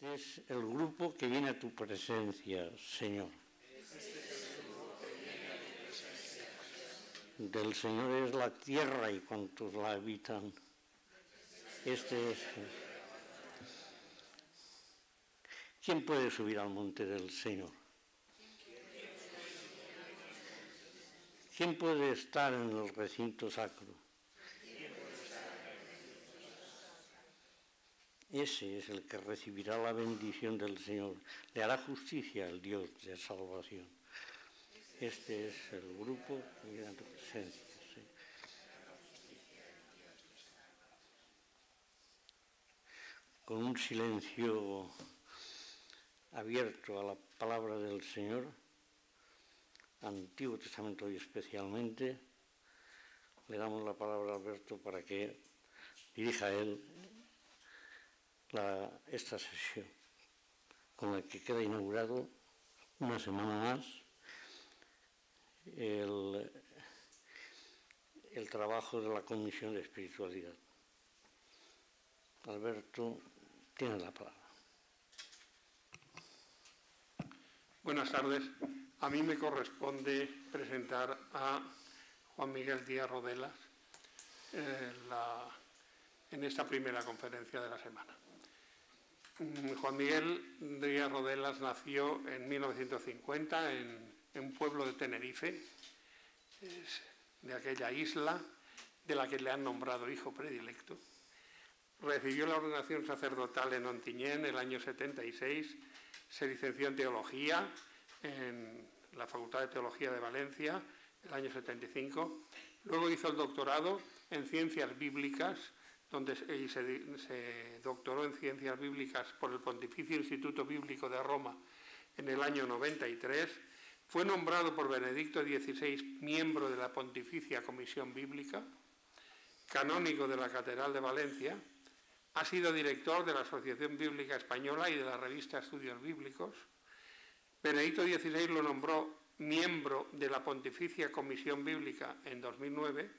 Este es el grupo que viene a tu presencia, Señor. Del Señor es la tierra y cuantos la habitan. Este es. ¿Quién puede subir al monte del Señor? ¿Quién puede estar en el recinto sacro? Ese es el que recibirá la bendición del Señor. Le hará justicia al Dios de salvación. Este es el grupo que viene a tu presencia. Sí. Con un silencio abierto a la palabra del Señor, Antiguo Testamento y especialmente, le damos la palabra a Alberto para que dirija a él esta sesión, con la que queda inaugurado una semana más el trabajo de la Comisión de Espiritualidad. Alberto, tienes la palabra. Buenas tardes. A mí me corresponde presentar a Juan Miguel Díaz Rodelas en esta primera conferencia de la semana. Juan Miguel Díaz Rodelas nació en 1950 en un pueblo de Tenerife, de aquella isla de la que le han nombrado hijo predilecto. Recibió la ordenación sacerdotal en Ontinyent en el año 76, se licenció en Teología en la Facultad de Teología de Valencia en el año 75, luego hizo el doctorado en Ciencias Bíblicas, donde se doctoró en Ciencias Bíblicas por el Pontificio Instituto Bíblico de Roma en el año 93, fue nombrado por Benedicto XVI miembro de la Pontificia Comisión Bíblica, canónigo de la Catedral de Valencia, ha sido director de la Asociación Bíblica Española y de la revista Estudios Bíblicos. Benedicto XVI lo nombró miembro de la Pontificia Comisión Bíblica en 2009,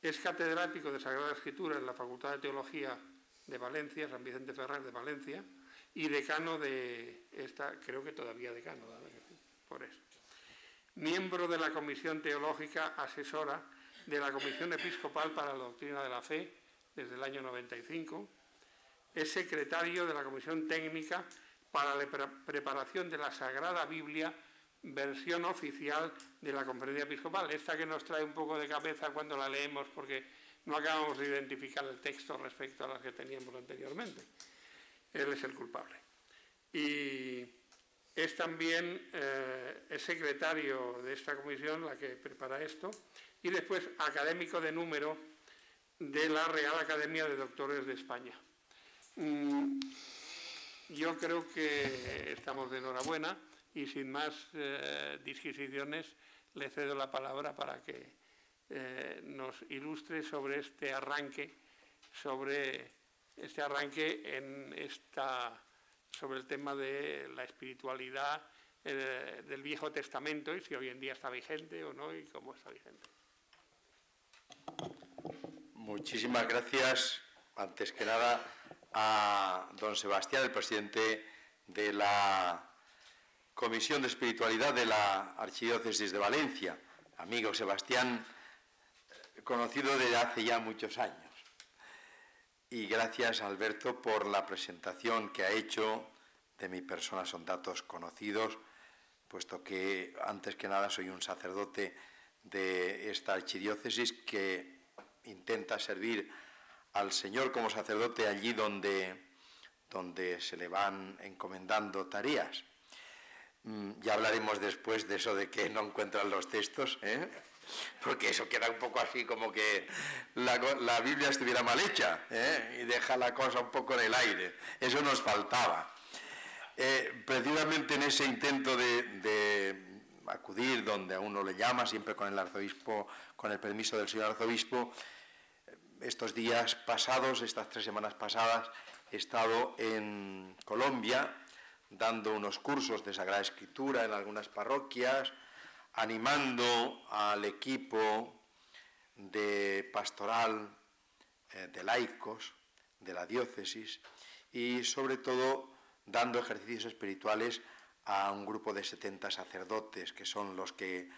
es catedrático de Sagrada Escritura en la Facultad de Teología de Valencia, San Vicente Ferrer de Valencia, y decano de esta, creo que todavía decano, por eso. Miembro de la Comisión Teológica Asesora de la Comisión Episcopal para la Doctrina de la Fe desde el año 95, es secretario de la Comisión Técnica para la Preparación de la Sagrada Biblia, versión oficial de la Conferencia Episcopal, esta que nos trae un poco de cabeza cuando la leemos porque no acabamos de identificar el texto respecto a las que teníamos anteriormente. Él es el culpable. Y es también es secretario de esta comisión, la que prepara esto, y después académico de número de la Real Academia de Doctores de España. Yo creo que estamos de enhorabuena. Y sin más disquisiciones, le cedo la palabra para que nos ilustre sobre sobre el tema de la espiritualidad del Viejo Testamento y si hoy en día está vigente o no y cómo está vigente. Muchísimas gracias, antes que nada, a don Sebastián, el presidente de la Comisión de Espiritualidad de la Archidiócesis de Valencia, amigo Sebastián, conocido desde hace ya muchos años. Y gracias, Alberto, por la presentación que ha hecho de mi persona. Son datos conocidos, puesto que, antes que nada, soy un sacerdote de esta archidiócesis que intenta servir al Señor como sacerdote allí donde se le van encomendando tareas. Ya hablaremos después de eso de que no encuentran los textos, ¿eh? Porque eso queda un poco así como que la Biblia estuviera mal hecha, ¿eh? Y deja la cosa un poco en el aire. Eso nos faltaba. Precisamente en ese intento de acudir donde a uno le llama, siempre con el arzobispo, con el permiso del señor arzobispo, estos días pasados, estas 3 semanas pasadas, he estado en Colombia dando unos cursos de Sagrada Escritura en algunas parroquias, animando al equipo de pastoral de laicos de la diócesis y, sobre todo, dando ejercicios espirituales a un grupo de 70 sacerdotes, que son los que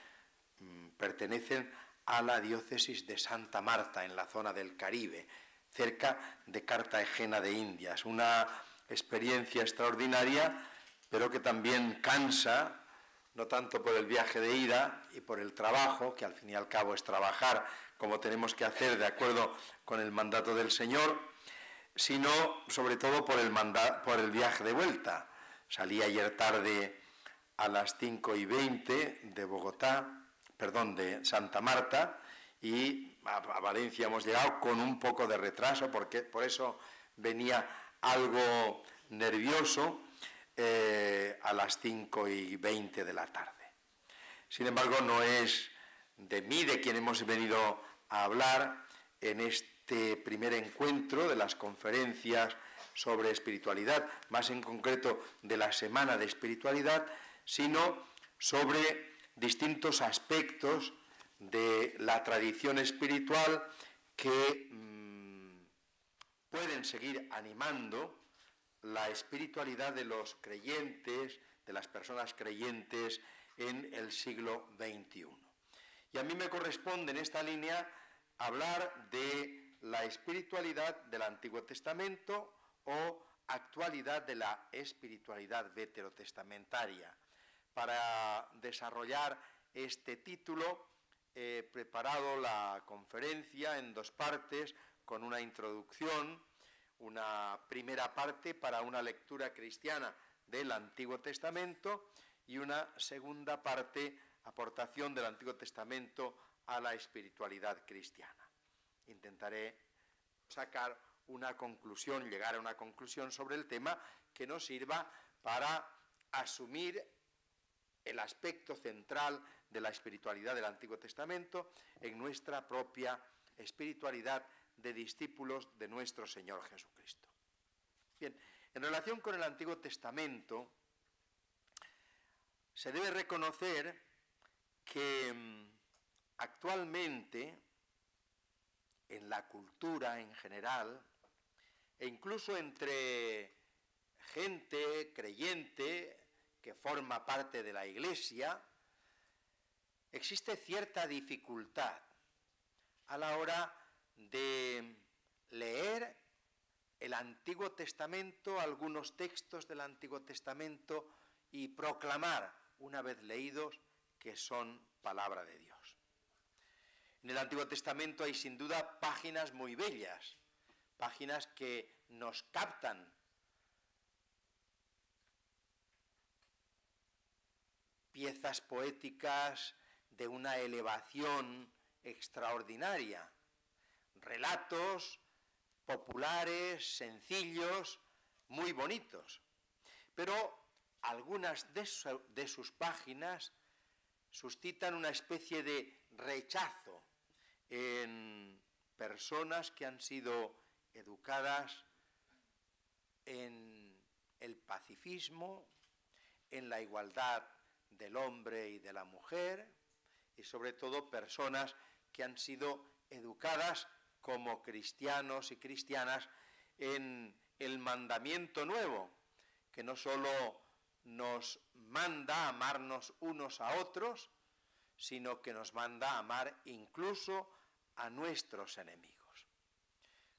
pertenecen a la diócesis de Santa Marta, en la zona del Caribe, cerca de Cartagena de Indias. Una experiencia extraordinaria, pero que también cansa, no tanto por el viaje de ida y por el trabajo, que al fin y al cabo es trabajar como tenemos que hacer de acuerdo con el mandato del Señor, sino sobre todo por el viaje de vuelta. Salí ayer tarde a las 5:20 de Santa Marta, y a Valencia hemos llegado con un poco de retraso, porque por eso venía algo nervioso a las 5:20 de la tarde. Sin embargo, no es de mí de quien hemos venido a hablar en este primer encuentro de las conferencias sobre espiritualidad, más en concreto de la Semana de Espiritualidad, sino sobre distintos aspectos de la tradición espiritual que pueden seguir animando la espiritualidad de los creyentes, de las personas creyentes en el siglo XXI. Y a mí me corresponde en esta línea hablar de la espiritualidad del Antiguo Testamento o actualidad de la espiritualidad veterotestamentaria. Para desarrollar este título he preparado la conferencia en dos partes, con una introducción, una primera parte para una lectura cristiana del Antiguo Testamento y una segunda parte, aportación del Antiguo Testamento a la espiritualidad cristiana. Intentaré sacar una conclusión, llegar a una conclusión sobre el tema que nos sirva para asumir el aspecto central de la espiritualidad del Antiguo Testamento en nuestra propia espiritualidad de discípulos de nuestro Señor Jesucristo. Bien, en relación con el Antiguo Testamento, se debe reconocer que actualmente, en la cultura en general, e incluso entre gente creyente que forma parte de la Iglesia, existe cierta dificultad a la hora de leer el Antiguo Testamento, algunos textos del Antiguo Testamento, y proclamar, una vez leídos, que son palabra de Dios. En el Antiguo Testamento hay sin duda páginas muy bellas, páginas que nos captan. Piezas poéticas de una elevación extraordinaria, relatos populares, sencillos, muy bonitos. Pero algunas de sus páginas suscitan una especie de rechazo en personas que han sido educadas en el pacifismo, en la igualdad del hombre y de la mujer, y sobre todo personas que han sido educadas como cristianos y cristianas en el mandamiento nuevo, que no solo nos manda a amarnos unos a otros, sino que nos manda a amar incluso a nuestros enemigos.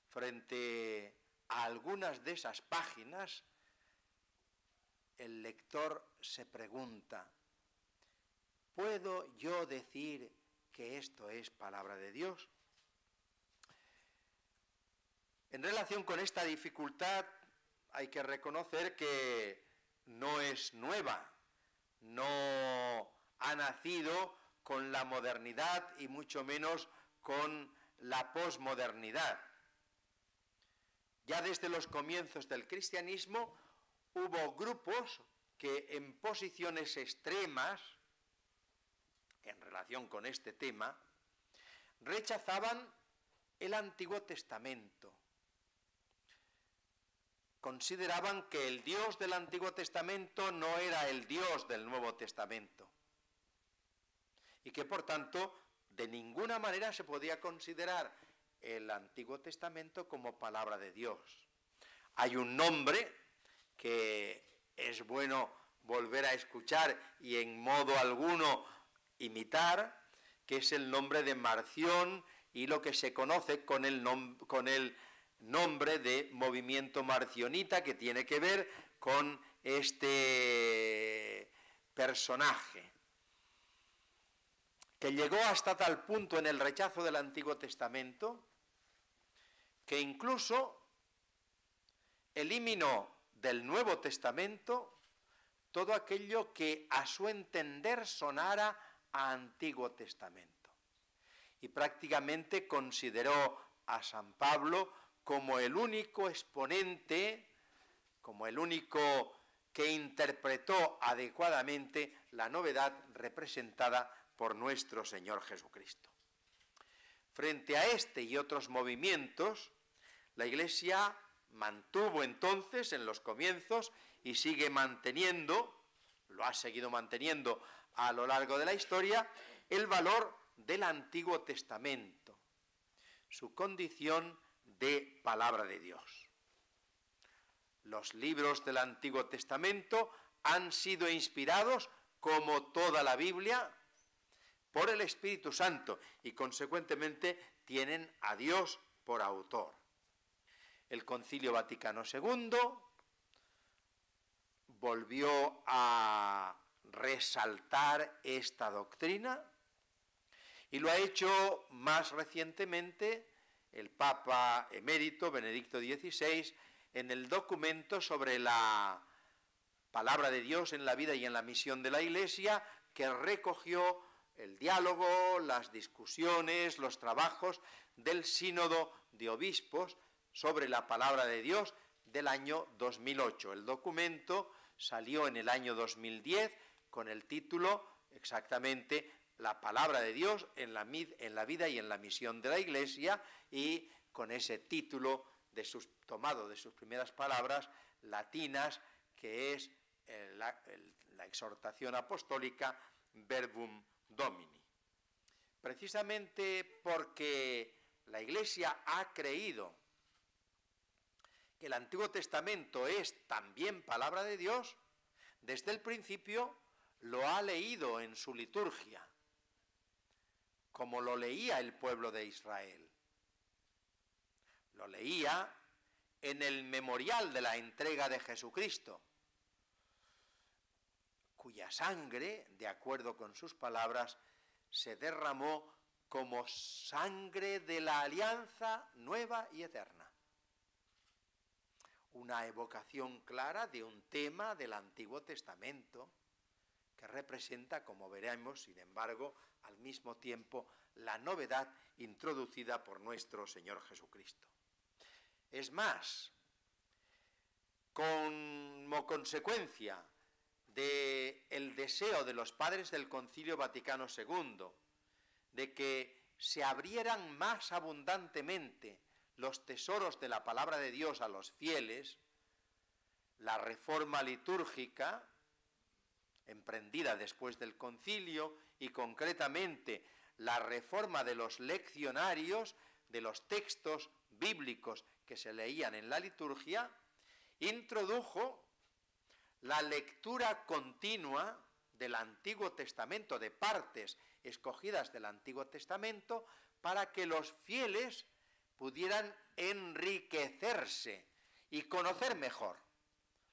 Frente a algunas de esas páginas, el lector se pregunta: ¿puedo yo decir que esto es palabra de Dios? En relación con esta dificultad, hay que reconocer que no es nueva, no ha nacido con la modernidad y mucho menos con la posmodernidad. Ya desde los comienzos del cristianismo hubo grupos que en posiciones extremas, en relación con este tema, rechazaban el Antiguo Testamento. Consideraban que el Dios del Antiguo Testamento no era el Dios del Nuevo Testamento y que, por tanto, de ninguna manera se podía considerar el Antiguo Testamento como palabra de Dios. Hay un nombre que es bueno volver a escuchar y en modo alguno imitar, que es el nombre de Marción y lo que se conoce con el nombre de movimiento marcionita, que tiene que ver con este personaje, que llegó hasta tal punto en el rechazo del Antiguo Testamento, que incluso eliminó del Nuevo Testamento todo aquello que a su entender sonara a Antiguo Testamento. Y prácticamente consideró a San Pablo como el único exponente, como el único que interpretó adecuadamente la novedad representada por nuestro Señor Jesucristo. Frente a este y otros movimientos, la Iglesia mantuvo entonces, en los comienzos, y sigue manteniendo, lo ha seguido manteniendo a lo largo de la historia, el valor del Antiguo Testamento, su condición de palabra de Dios. Los libros del Antiguo Testamento han sido inspirados, como toda la Biblia, por el Espíritu Santo y, consecuentemente, tienen a Dios por autor. El Concilio Vaticano II volvió a resaltar esta doctrina y lo ha hecho más recientemente el Papa Emérito Benedicto XVI en el documento sobre la palabra de Dios en la vida y en la misión de la Iglesia, que recogió el diálogo, las discusiones, los trabajos del Sínodo de Obispos sobre la palabra de Dios del año 2008. El documento salió en el año 2010 con el título exactamente La palabra de Dios en la vida y en la misión de la Iglesia, y con ese título tomado de sus primeras palabras latinas, que es la exhortación apostólica Verbum Domini. Precisamente porque la Iglesia ha creído que el Antiguo Testamento es también palabra de Dios, desde el principio lo ha leído en su liturgia, como lo leía el pueblo de Israel. Lo leía en el memorial de la entrega de Jesucristo, cuya sangre, de acuerdo con sus palabras, se derramó como sangre de la alianza nueva y eterna. Una evocación clara de un tema del Antiguo Testamento que representa, como veremos, sin embargo, al mismo tiempo la novedad introducida por nuestro Señor Jesucristo. Es más, como consecuencia del deseo de los padres del Concilio Vaticano II de que se abrieran más abundantemente los tesoros de la palabra de Dios a los fieles, la reforma litúrgica, emprendida después del concilio, y concretamente la reforma de los leccionarios, de los textos bíblicos que se leían en la liturgia, introdujo la lectura continua del Antiguo Testamento, de partes escogidas del Antiguo Testamento, para que los fieles pudieran enriquecerse y conocer mejor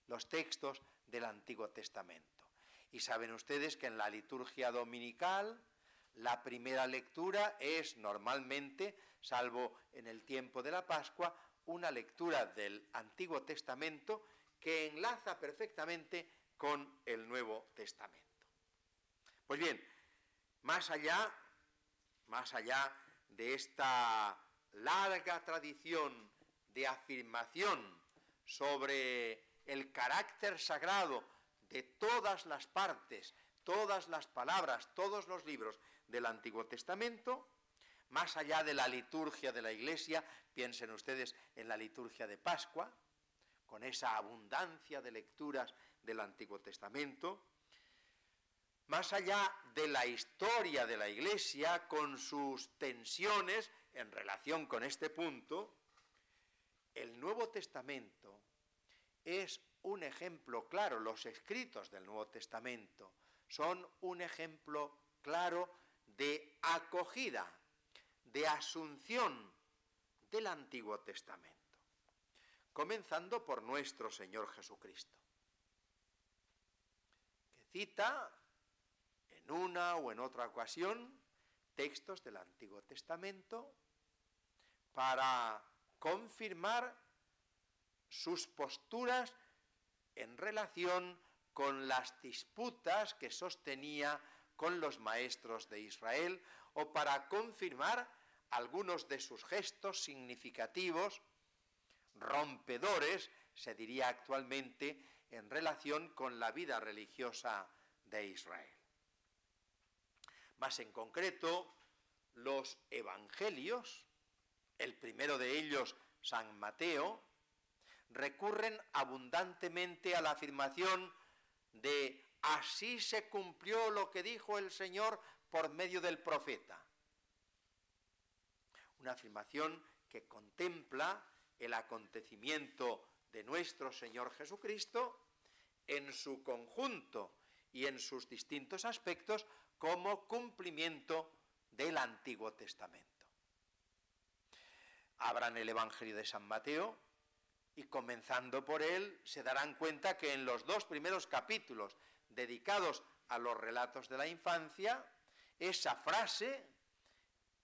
los textos del Antiguo Testamento. Y saben ustedes que en la liturgia dominical la primera lectura es normalmente, salvo en el tiempo de la Pascua, una lectura del Antiguo Testamento que enlaza perfectamente con el Nuevo Testamento. Pues bien, más allá de esta larga tradición de afirmación sobre el carácter sagrado de todas las partes, todas las palabras, todos los libros del Antiguo Testamento, más allá de la liturgia de la Iglesia, piensen ustedes en la liturgia de Pascua, con esa abundancia de lecturas del Antiguo Testamento, más allá de la historia de la Iglesia, con sus tensiones en relación con este punto, el Nuevo Testamento es un ejemplo claro. Los escritos del Nuevo Testamento son un ejemplo claro de acogida, de asunción del Antiguo Testamento, comenzando por nuestro Señor Jesucristo, que cita en una o en otra ocasión textos del Antiguo Testamento para confirmar sus posturas en relación con las disputas que sostenía con los maestros de Israel, o para confirmar algunos de sus gestos significativos, rompedores, se diría actualmente, en relación con la vida religiosa de Israel. Más en concreto, los evangelios, el primero de ellos, San Mateo, recurren abundantemente a la afirmación de «así se cumplió lo que dijo el Señor por medio del profeta». Una afirmación que contempla el acontecimiento de nuestro Señor Jesucristo en su conjunto y en sus distintos aspectos como cumplimiento del Antiguo Testamento. Abran el Evangelio de San Mateo y comenzando por él se darán cuenta que en los dos primeros capítulos dedicados a los relatos de la infancia, esa frase,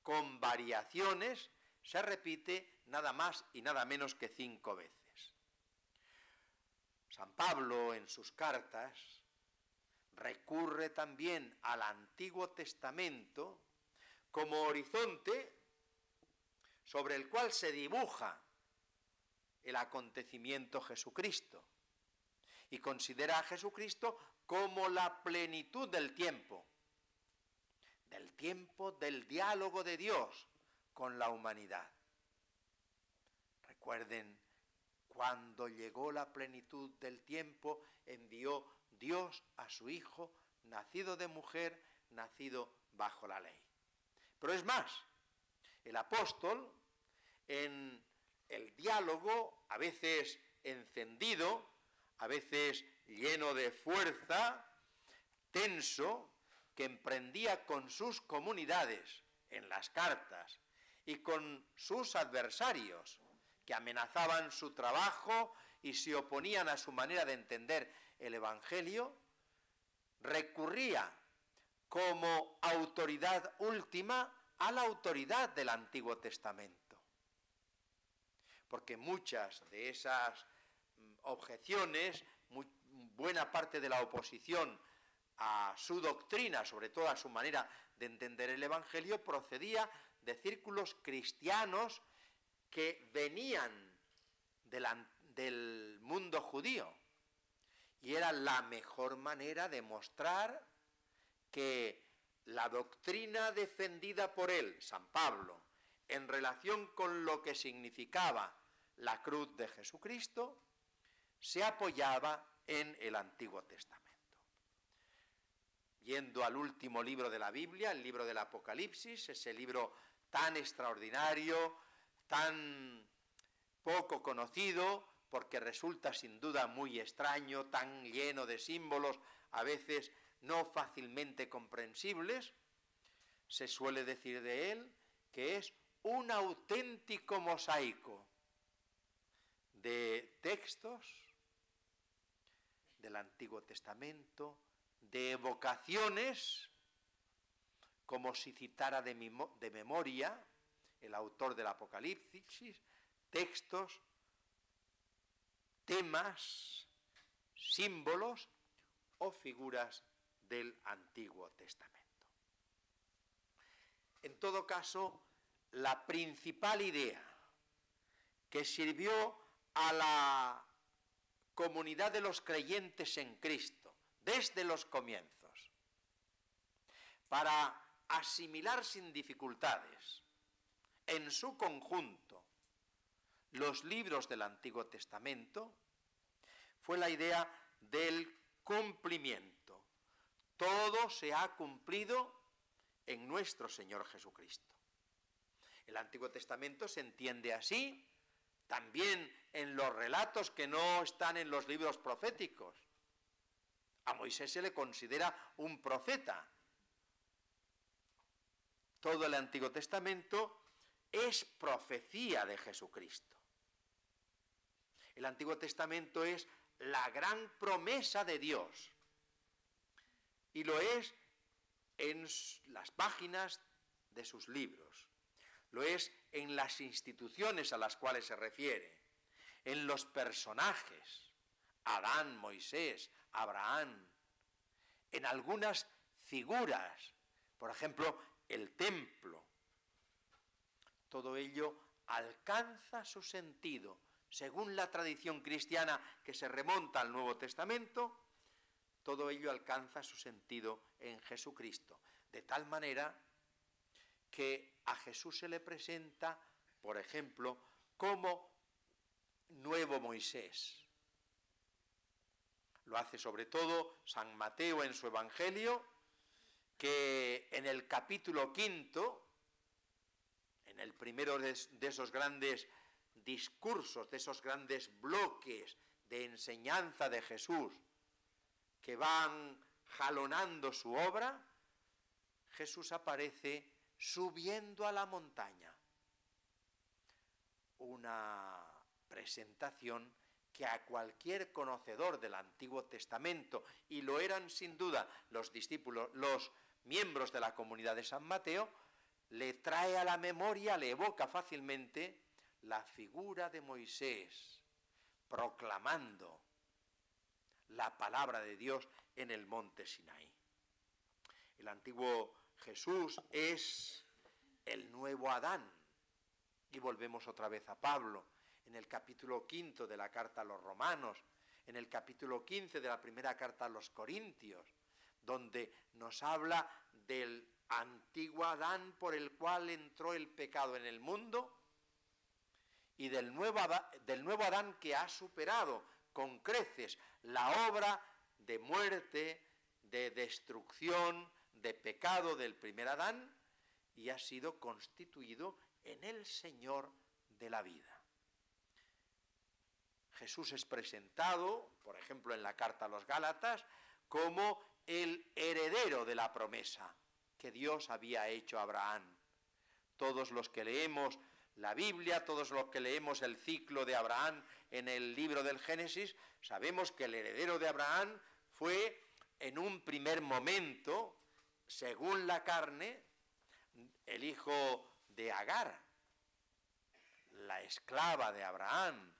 con variaciones, se repite nada más y nada menos que 5 veces. San Pablo, en sus cartas, recurre también al Antiguo Testamento como horizonte sobre el cual se dibuja el acontecimiento Jesucristo, y considera a Jesucristo como la plenitud del tiempo del diálogo de Dios con la humanidad. Recuerden, cuando llegó la plenitud del tiempo, envió Dios a su Hijo, nacido de mujer, nacido bajo la ley. Pero es más, el apóstol, en el diálogo, a veces encendido, a veces lleno de fuerza, tenso, que emprendía con sus comunidades en las cartas, y con sus adversarios, que amenazaban su trabajo y se oponían a su manera de entender el Evangelio, recurría como autoridad última a la autoridad del Antiguo Testamento. Porque muchas de esas objeciones, buena parte de la oposición a su doctrina, sobre todo a su manera de entender el Evangelio, procedía de círculos cristianos que venían del mundo judío. Y era la mejor manera de mostrar que la doctrina defendida por él, San Pablo, en relación con lo que significaba la cruz de Jesucristo, se apoyaba en el Antiguo Testamento. Yendo al último libro de la Biblia, el libro del Apocalipsis, ese libro tan extraordinario, tan poco conocido, porque resulta sin duda muy extraño, tan lleno de símbolos, a veces no fácilmente comprensibles, se suele decir de él que es un auténtico mosaico de textos del Antiguo Testamento, de evocaciones, como si citara de memoria el autor del Apocalipsis, textos, temas, símbolos o figuras del Antiguo Testamento. En todo caso, la principal idea que sirvió a la comunidad de los creyentes en Cristo, desde los comienzos, para asimilar sin dificultades, en su conjunto, los libros del Antiguo Testamento, fue la idea del cumplimiento. Todo se ha cumplido en nuestro Señor Jesucristo. El Antiguo Testamento se entiende así también en los relatos que no están en los libros proféticos. A Moisés se le considera un profeta. Todo el Antiguo Testamento es profecía de Jesucristo. El Antiguo Testamento es la gran promesa de Dios. Y lo es en las páginas de sus libros. Lo es en las instituciones a las cuales se refiere. En los personajes. Adán, Moisés, Abraham. En algunas figuras. Por ejemplo, el templo. Todo ello alcanza su sentido, según la tradición cristiana que se remonta al Nuevo Testamento, todo ello alcanza su sentido en Jesucristo, de tal manera que a Jesús se le presenta, por ejemplo, como nuevo Moisés. Lo hace sobre todo San Mateo en su Evangelio, que en el capítulo 5, en el primero de esos grandes discursos, de esos grandes bloques de enseñanza de Jesús que van jalonando su obra, Jesús aparece subiendo a la montaña. Una presentación que a cualquier conocedor del Antiguo Testamento, y lo eran sin duda los discípulos, los miembros de la comunidad de San Mateo, le trae a la memoria, le evoca fácilmente la figura de Moisés proclamando la palabra de Dios en el monte Sinaí. El antiguo Jesús es el nuevo Adán. Y volvemos otra vez a Pablo, en el capítulo 5 de la Carta a los Romanos, en el capítulo 15 de la primera Carta a los Corintios, donde nos habla del antiguo Adán por el cual entró el pecado en el mundo, y del nuevo Adán que ha superado con creces la obra de muerte, de destrucción, de pecado del primer Adán, y ha sido constituido en el Señor de la vida. Jesús es presentado, por ejemplo, en la Carta a los Gálatas, como el heredero de la promesa que Dios había hecho a Abraham. Todos los que leemos la Biblia, todos los que leemos el ciclo de Abraham en el libro del Génesis, sabemos que el heredero de Abraham fue, en un primer momento, según la carne, el hijo de Agar, la esclava de Abraham,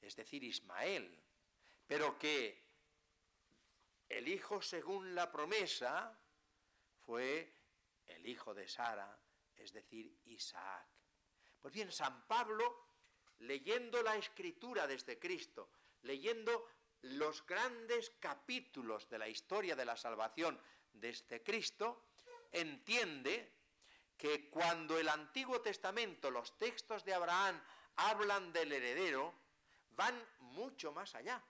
es decir, Ismael, pero que el hijo según la promesa fue el hijo de Sara, es decir, Isaac. Pues bien, San Pablo, leyendo la Escritura desde Cristo, leyendo los grandes capítulos de la historia de la salvación desde Cristo, entiende que cuando el Antiguo Testamento, los textos de Abraham, hablan del heredero, van mucho más allá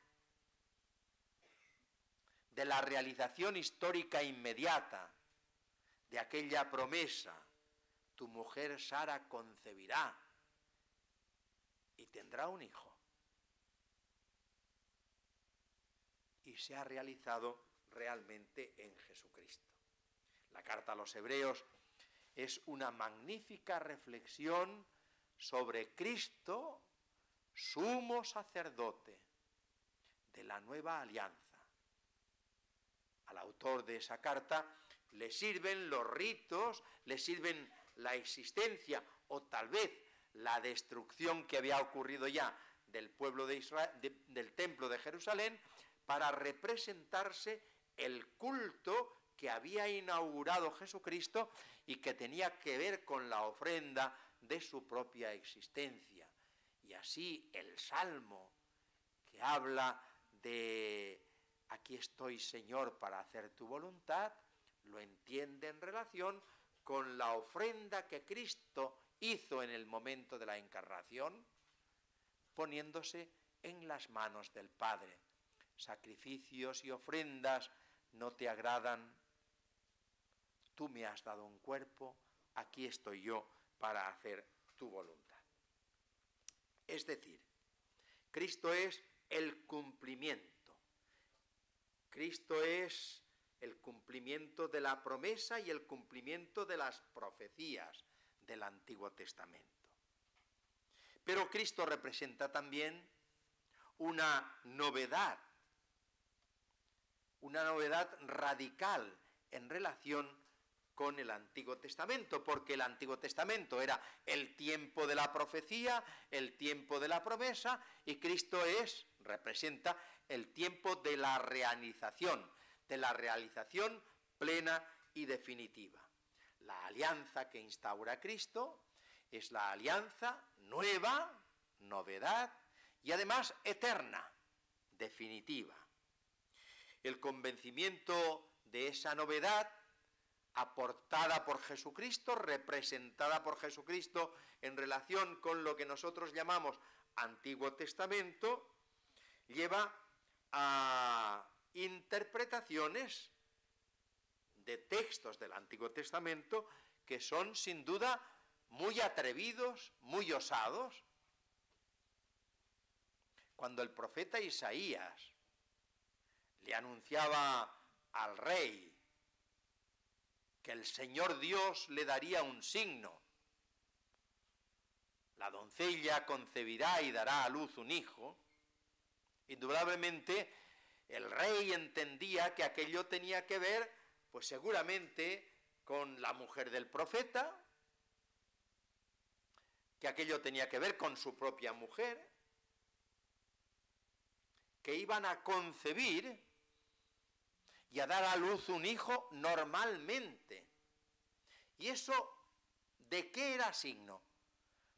de la realización histórica inmediata de aquella promesa. Tu mujer Sara concebirá y tendrá un hijo. Y se ha realizado realmente en Jesucristo. La Carta a los Hebreos es una magnífica reflexión sobre Cristo, sumo sacerdote de la nueva alianza. Al autor de esa carta le sirven los ritos, le sirven la existencia o tal vez la destrucción que había ocurrido ya del pueblo de Israel, del templo de Jerusalén, para representarse el culto que había inaugurado Jesucristo y que tenía que ver con la ofrenda de su propia existencia. Y así el Salmo, que habla de «Aquí estoy, Señor, para hacer tu voluntad», lo entiende en relación con la ofrenda que Cristo hizo en el momento de la encarnación, poniéndose en las manos del Padre. Sacrificios y ofrendas no te agradan. Tú me has dado un cuerpo, aquí estoy yo para hacer tu voluntad. Es decir, Cristo es el cumplimiento. Cristo es el cumplimiento de la promesa y el cumplimiento de las profecías del Antiguo Testamento. Pero Cristo representa también una novedad radical en relación con el Antiguo Testamento, porque el Antiguo Testamento era el tiempo de la profecía, el tiempo de la promesa, y Cristo representa el tiempo de la realización plena y definitiva. La alianza que instaura Cristo es la alianza nueva, novedad y además eterna, definitiva. El convencimiento de esa novedad aportada por Jesucristo, representada por Jesucristo en relación con lo que nosotros llamamos Antiguo Testamento, lleva a interpretaciones de textos del Antiguo Testamento que son sin duda muy atrevidos, muy osados. Cuando el profeta Isaías le anunciaba al rey que el Señor Dios le daría un signo, la doncella concebirá y dará a luz un hijo, indudablemente el rey entendía que aquello tenía que ver, pues seguramente, con la mujer del profeta, que aquello tenía que ver con su propia mujer, que iban a concebir y a dar a luz un hijo normalmente. ¿Y eso de qué era signo?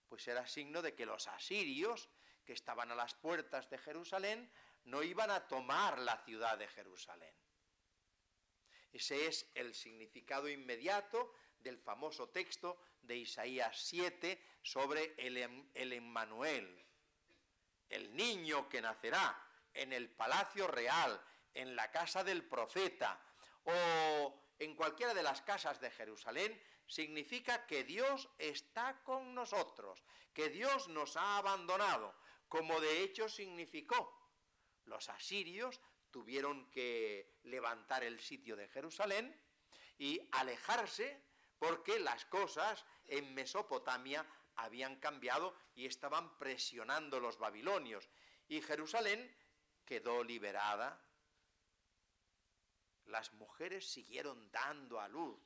Pues era signo de que los asirios, que estaban a las puertas de Jerusalén, no iban a tomar la ciudad de Jerusalén. Ese es el significado inmediato del famoso texto de Isaías 7 sobre el Emmanuel, el niño que nacerá en el palacio real, en la casa del profeta o en cualquiera de las casas de Jerusalén, significa que Dios está con nosotros, que Dios nos ha abandonado, como de hecho significó. Los asirios tuvieron que levantar el sitio de Jerusalén y alejarse porque las cosas en Mesopotamia habían cambiado y estaban presionando los babilonios. Y Jerusalén quedó liberada. Las mujeres siguieron dando a luz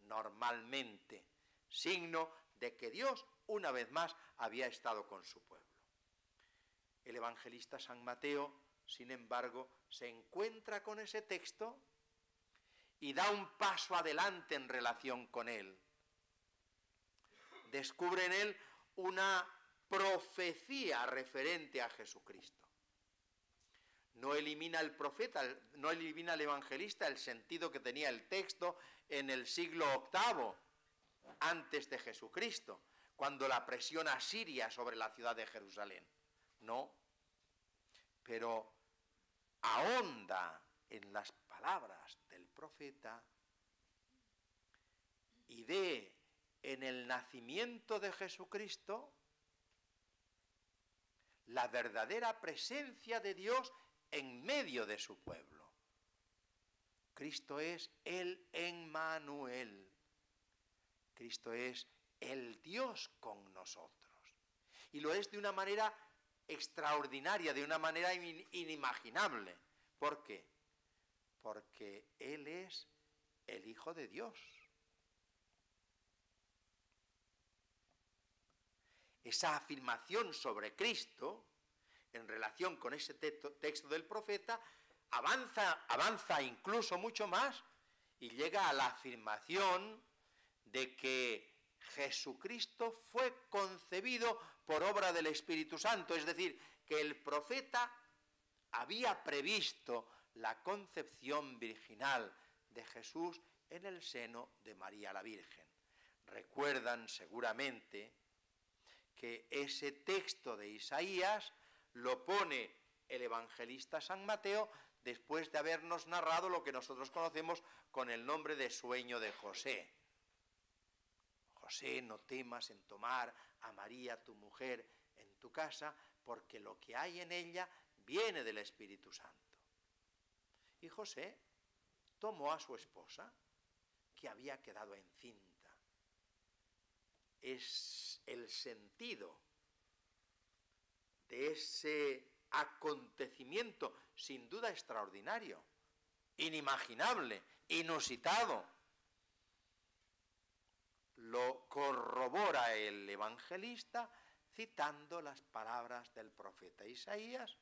normalmente, signo de que Dios una vez más había estado con su pueblo. El evangelista San Mateo, sin embargo, se encuentra con ese texto y da un paso adelante en relación con él. Descubre en él una profecía referente a Jesucristo. No elimina el profeta, no elimina el evangelista el sentido que tenía el texto en el siglo VIII, antes de Jesucristo, cuando la presión asiria sobre la ciudad de Jerusalén. No, pero ahonda en las palabras del profeta y ve en el nacimiento de Jesucristo la verdadera presencia de Dios en medio de su pueblo. Cristo es el Emmanuel. Cristo es el Dios con nosotros. Y lo es de una manera extraordinaria, de una manera inimaginable. ¿Por qué? Porque Él es el Hijo de Dios. Esa afirmación sobre Cristo, en relación con ese texto del profeta, avanza incluso mucho más y llega a la afirmación de que Jesucristo fue concebido por obra del Espíritu Santo, es decir, que el profeta había previsto la concepción virginal de Jesús en el seno de María la Virgen. Recuerdan seguramente que ese texto de Isaías lo pone el evangelista San Mateo después de habernos narrado lo que nosotros conocemos con el nombre de sueño de José. José, no temas en tomar a María tu mujer, en tu casa, porque lo que hay en ella viene del Espíritu Santo. Y José tomó a su esposa, que había quedado encinta. Es el sentido de ese acontecimiento, sin duda extraordinario, inimaginable, inusitado. Lo corrobora el evangelista citando las palabras del profeta Isaías,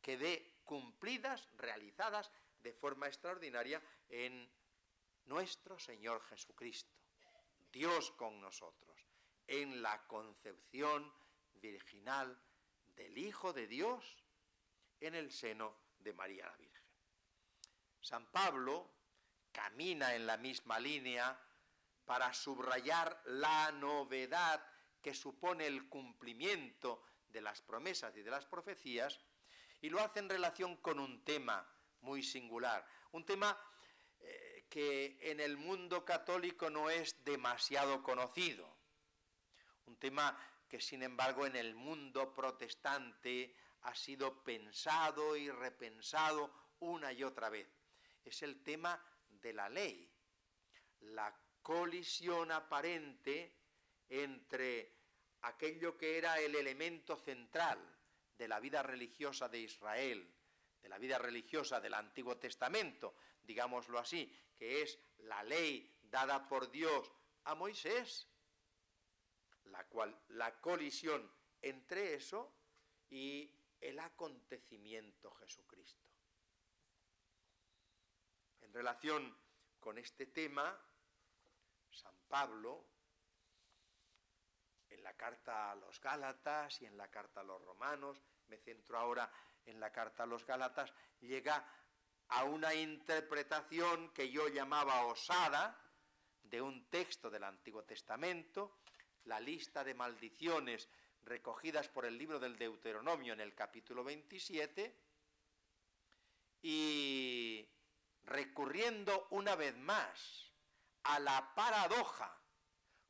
que ve cumplidas, realizadas de forma extraordinaria en nuestro Señor Jesucristo, Dios con nosotros, en la concepción virginal del Hijo de Dios en el seno de María la Virgen. San Pablo camina en la misma línea para subrayar la novedad que supone el cumplimiento de las promesas y de las profecías, y lo hace en relación con un tema muy singular, un tema que en el mundo católico no es demasiado conocido, un tema que sin embargo en el mundo protestante ha sido pensado y repensado una y otra vez. Es el tema de la ley, la colisión aparente entre aquello que era el elemento central de la vida religiosa de Israel, de la vida religiosa del Antiguo Testamento, digámoslo así, que es la ley dada por Dios a Moisés, la colisión entre eso y el acontecimiento Jesucristo. En relación con este tema, San Pablo, en la Carta a los Gálatas y en la Carta a los Romanos, me centro ahora en la Carta a los Gálatas, llega a una interpretación que yo llamaba osada de un texto del Antiguo Testamento, la lista de maldiciones recogidas por el libro del Deuteronomio en el capítulo 27, y recurriendo una vez más a la paradoja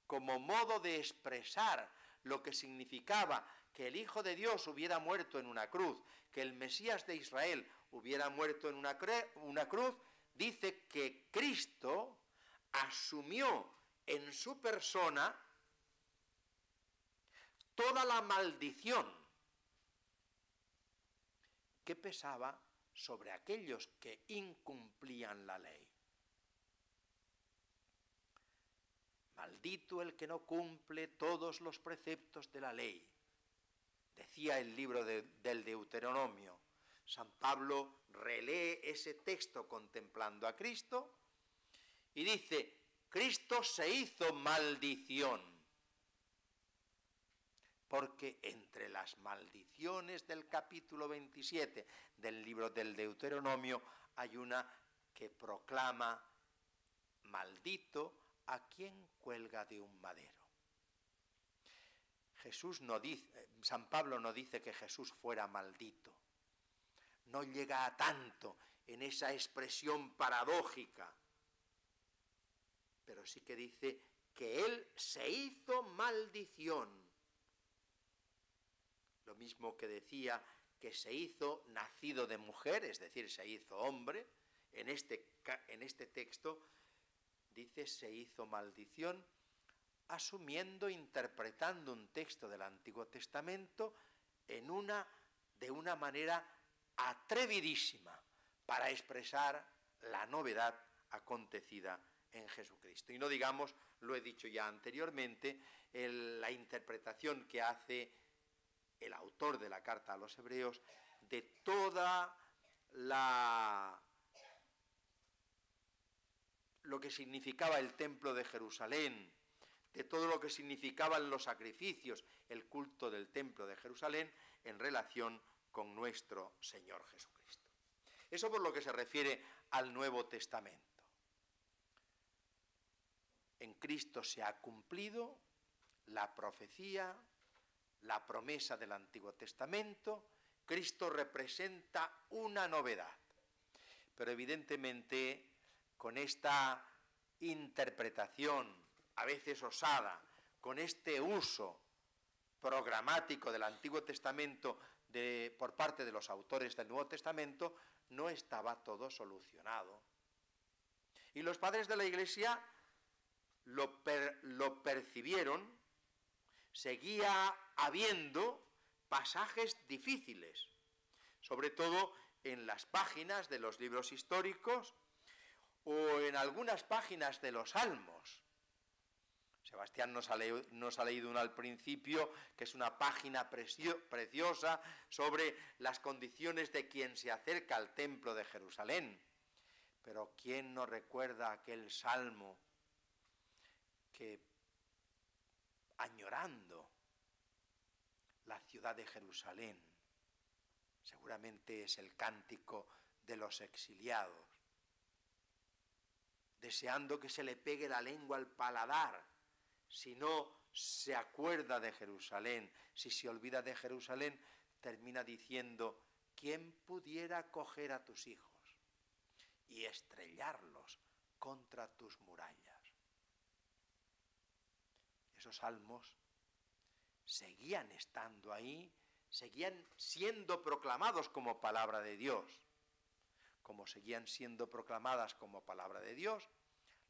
como modo de expresar lo que significaba que el Hijo de Dios hubiera muerto en una cruz, que el Mesías de Israel hubiera muerto en una cruz, dice que Cristo asumió en su persona toda la maldición que pesaba sobre aquellos que incumplían la ley. Maldito el que no cumple todos los preceptos de la ley, decía el libro del Deuteronomio. San Pablo relee ese texto contemplando a Cristo y dice, Cristo se hizo maldición, porque entre las maldiciones del capítulo 27 del libro del Deuteronomio hay una que proclama maldito a quien cuelga de un madero. Jesús no dice, San Pablo no dice que Jesús fuera maldito, no llega a tanto en esa expresión paradójica, pero sí que dice que él se hizo maldición. Lo mismo que decía que se hizo nacido de mujer, es decir, se hizo hombre, en este texto dice se hizo maldición, asumiendo, interpretando un texto del Antiguo Testamento de una manera atrevidísima para expresar la novedad acontecida en Jesucristo. Y no digamos, lo he dicho ya anteriormente, la interpretación que hace el autor de la Carta a los Hebreos de toda lo que significaba el templo de Jerusalén, de todo lo que significaban los sacrificios, el culto del templo de Jerusalén en relación con nuestro Señor Jesucristo. Eso por lo que se refiere al Nuevo Testamento. En Cristo se ha cumplido la profecía, la promesa del Antiguo Testamento. Cristo representa una novedad, pero evidentemente con esta interpretación a veces osada, con este uso programático del Antiguo Testamento por parte de los autores del Nuevo Testamento, no estaba todo solucionado. Y los padres de la Iglesia lo percibieron. Seguía habiendo pasajes difíciles, sobre todo en las páginas de los libros históricos o en algunas páginas de los Salmos. Sebastián nos ha leído una al principio, que es una página preciosa sobre las condiciones de quien se acerca al templo de Jerusalén. Pero ¿quién no recuerda aquel salmo que, añorando la ciudad de Jerusalén, seguramente es el cántico de los exiliados, deseando que se le pegue la lengua al paladar, si no se acuerda de Jerusalén, si se olvida de Jerusalén, termina diciendo: ¿quién pudiera coger a tus hijos y estrellarlos contra tus murallas? Esos salmos seguían estando ahí, seguían siendo proclamados como palabra de Dios. Como seguían siendo proclamadas como palabra de Dios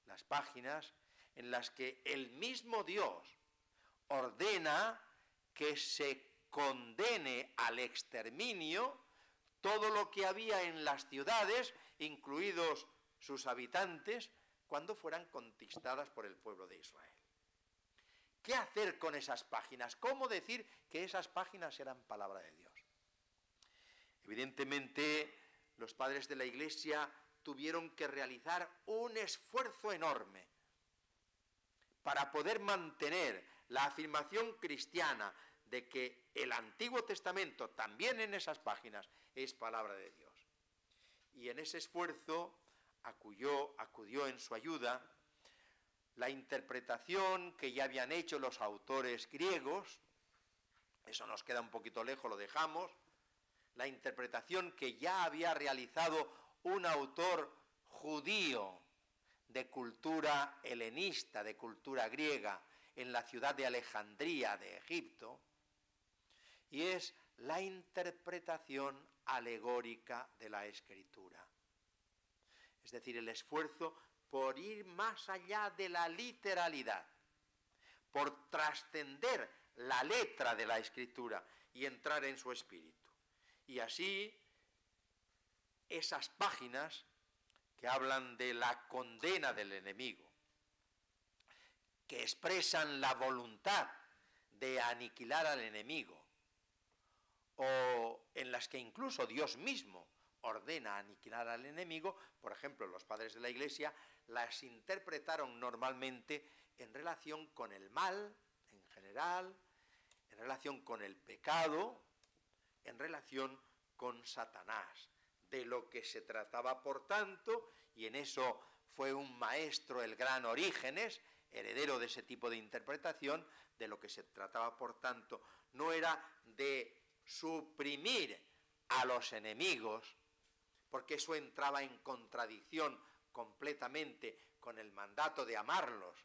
las páginas en las que el mismo Dios ordena que se condene al exterminio todo lo que había en las ciudades, incluidos sus habitantes, cuando fueran conquistadas por el pueblo de Israel. ¿Qué hacer con esas páginas? ¿Cómo decir que esas páginas eran palabra de Dios? Evidentemente, los padres de la Iglesia tuvieron que realizar un esfuerzo enorme para poder mantener la afirmación cristiana de que el Antiguo Testamento, también en esas páginas, es palabra de Dios. Y en ese esfuerzo acudió en su ayuda la interpretación que ya habían hecho los autores griegos. Eso nos queda un poquito lejos, lo dejamos. La interpretación que ya había realizado un autor judío de cultura helenista, de cultura griega, en la ciudad de Alejandría, de Egipto, y es la interpretación alegórica de la Escritura. Es decir, el esfuerzo por ir más allá de la literalidad, por trascender la letra de la Escritura y entrar en su espíritu. Y así, esas páginas que hablan de la condena del enemigo, que expresan la voluntad de aniquilar al enemigo, o en las que incluso Dios mismo ordena aniquilar al enemigo, por ejemplo, los padres de la Iglesia las interpretaron normalmente en relación con el mal en general, en relación con el pecado, en relación con Satanás, de lo que se trataba, por tanto, y en eso fue un maestro, el gran Orígenes, heredero de ese tipo de interpretación, de lo que se trataba, por tanto, no era de suprimir a los enemigos, porque eso entraba en contradicción completamente con el mandato de amarlos,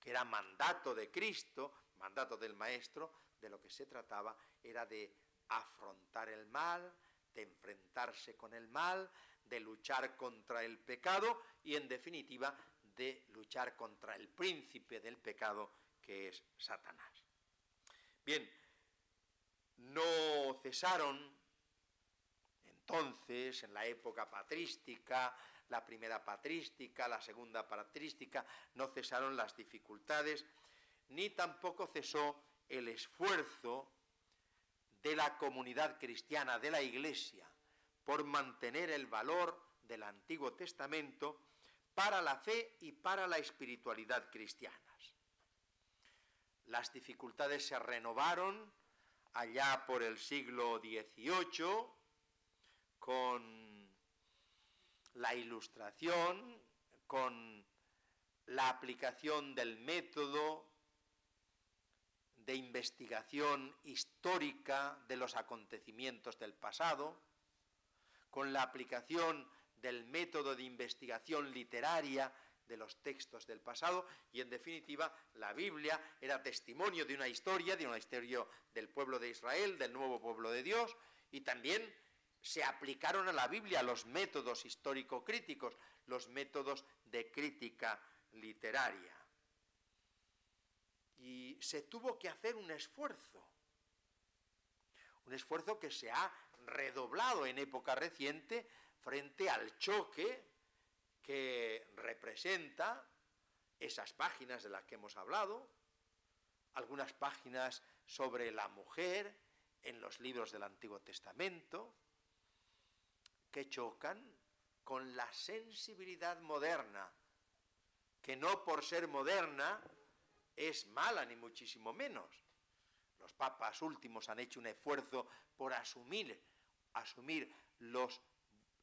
que era mandato de Cristo, mandato del Maestro. De lo que se trataba era de afrontar el mal, de enfrentarse con el mal, de luchar contra el pecado y, en definitiva, de luchar contra el príncipe del pecado, que es Satanás. Bien, no cesaron entonces, en la época patrística, la primera patrística, la segunda patrística, no cesaron las dificultades, ni tampoco cesó el esfuerzo de la comunidad cristiana, de la Iglesia, por mantener el valor del Antiguo Testamento para la fe y para la espiritualidad cristianas. Las dificultades se renovaron allá por el siglo XVIII, con la Ilustración, con la aplicación del método de investigación histórica de los acontecimientos del pasado, con la aplicación del método de investigación literaria de los textos del pasado, y en definitiva la Biblia era testimonio de una historia del pueblo de Israel, del nuevo pueblo de Dios, y también se aplicaron a la Biblia los métodos histórico-críticos, los métodos de crítica literaria. Y se tuvo que hacer un esfuerzo que se ha redoblado en época reciente frente al choque que representa esas páginas de las que hemos hablado, algunas páginas sobre la mujer en los libros del Antiguo Testamento, que chocan con la sensibilidad moderna, que no por ser moderna es mala, ni muchísimo menos. Los papas últimos han hecho un esfuerzo por asumir los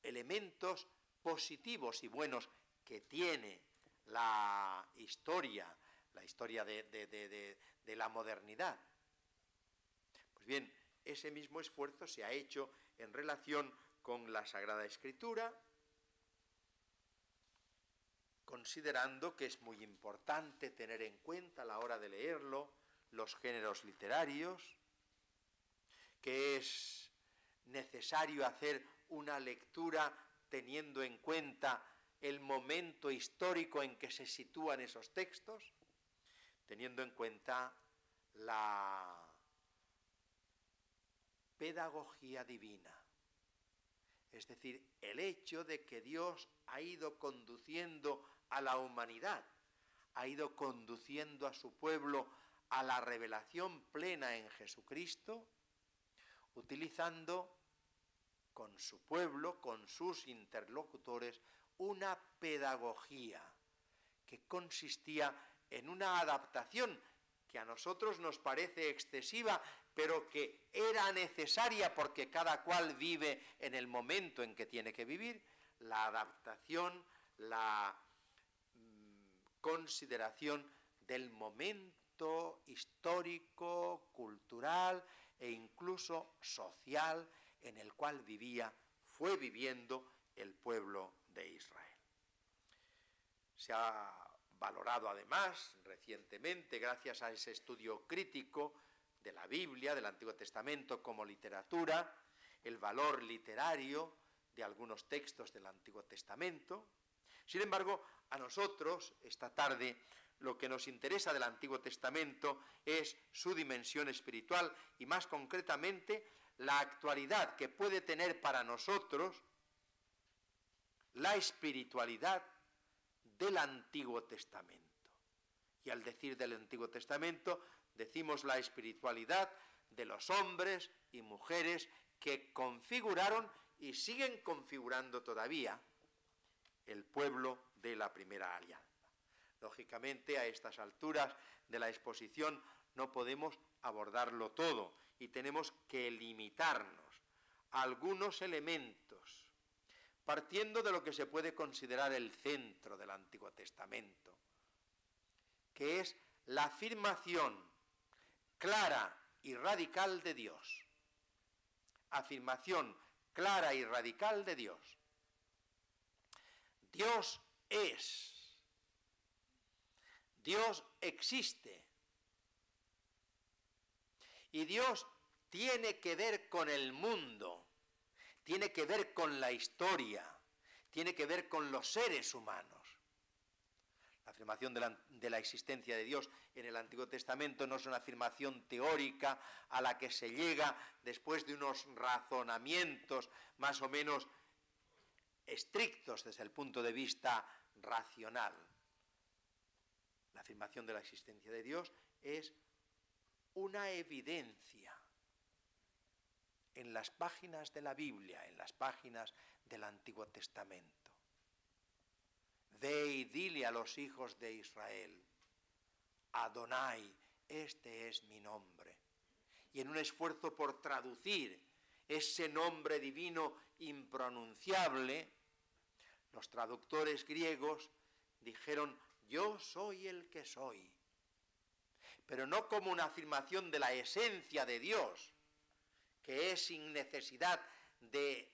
elementos positivos y buenos que tiene la historia de la modernidad. Pues bien, ese mismo esfuerzo se ha hecho en relación con la Sagrada Escritura, considerando que es muy importante tener en cuenta a la hora de leerlo los géneros literarios, que es necesario hacer una lectura teniendo en cuenta el momento histórico en que se sitúan esos textos, teniendo en cuenta la pedagogía divina, es decir, el hecho de que Dios ha ido conduciendo a la humanidad, ha ido conduciendo a su pueblo a la revelación plena en Jesucristo, utilizando con su pueblo, con sus interlocutores, una pedagogía que consistía en una adaptación que a nosotros nos parece excesiva, pero que era necesaria porque cada cual vive en el momento en que tiene que vivir, la adaptación, la consideración del momento histórico, cultural e incluso social en el cual fue viviendo el pueblo de Israel. Se ha valorado además recientemente, gracias a ese estudio crítico de la Biblia, del Antiguo Testamento como literatura, el valor literario de algunos textos del Antiguo Testamento. Sin embargo, a nosotros, esta tarde, lo que nos interesa del Antiguo Testamento es su dimensión espiritual y, más concretamente, la actualidad que puede tener para nosotros la espiritualidad del Antiguo Testamento. Y al decir del Antiguo Testamento, decimos la espiritualidad de los hombres y mujeres que configuraron y siguen configurando todavía el pueblo de la primera alianza. Lógicamente, a estas alturas de la exposición no podemos abordarlo todo, y tenemos que limitarnos a algunos elementos, partiendo de lo que se puede considerar el centro del Antiguo Testamento, que es la afirmación clara y radical de Dios. Afirmación clara y radical de Dios. Dios es. Dios existe. Y Dios tiene que ver con el mundo, tiene que ver con la historia, tiene que ver con los seres humanos. La afirmación de la existencia de Dios en el Antiguo Testamento no es una afirmación teórica a la que se llega después de unos razonamientos más o menos estrictos desde el punto de vista racional. La afirmación de la existencia de Dios es una evidencia en las páginas de la Biblia, en las páginas del Antiguo Testamento. Ve y dile a los hijos de Israel, Adonai, este es mi nombre. Y en un esfuerzo por traducir ese nombre divino impronunciable, los traductores griegos dijeron, yo soy el que soy. Pero no como una afirmación de la esencia de Dios, que es sin necesidad de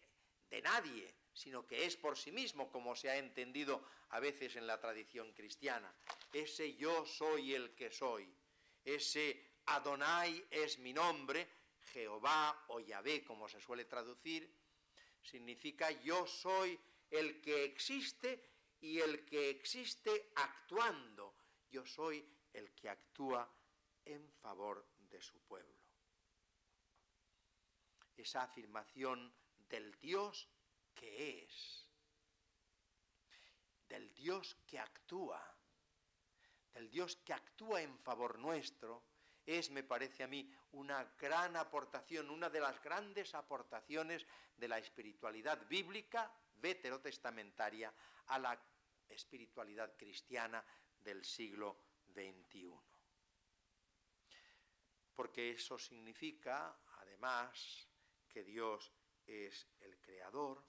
nadie, sino que es por sí mismo, como se ha entendido a veces en la tradición cristiana. Ese yo soy el que soy, ese Adonai es mi nombre, Jehová o Yahvé, como se suele traducir, significa yo soy el que existe y el que existe actuando. Yo soy el que actúa en favor de su pueblo. Esa afirmación del Dios que es, del Dios que actúa, del Dios que actúa en favor nuestro, es, me parece a mí, una gran aportación, una de las grandes aportaciones de la espiritualidad bíblica veterotestamentaria a la espiritualidad cristiana del siglo XXI. Porque eso significa, además, que Dios es el creador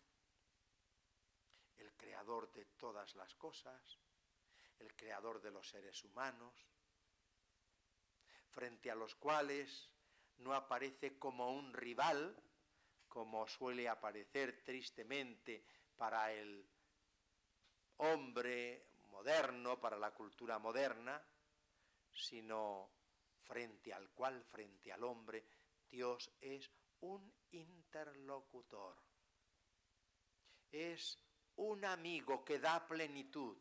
de todas las cosas, el creador de los seres humanos, frente a los cuales no aparece como un rival, como suele aparecer tristemente para el hombre moderno, para la cultura moderna, sino frente al cual, frente al hombre, Dios es un interlocutor, es un amigo que da plenitud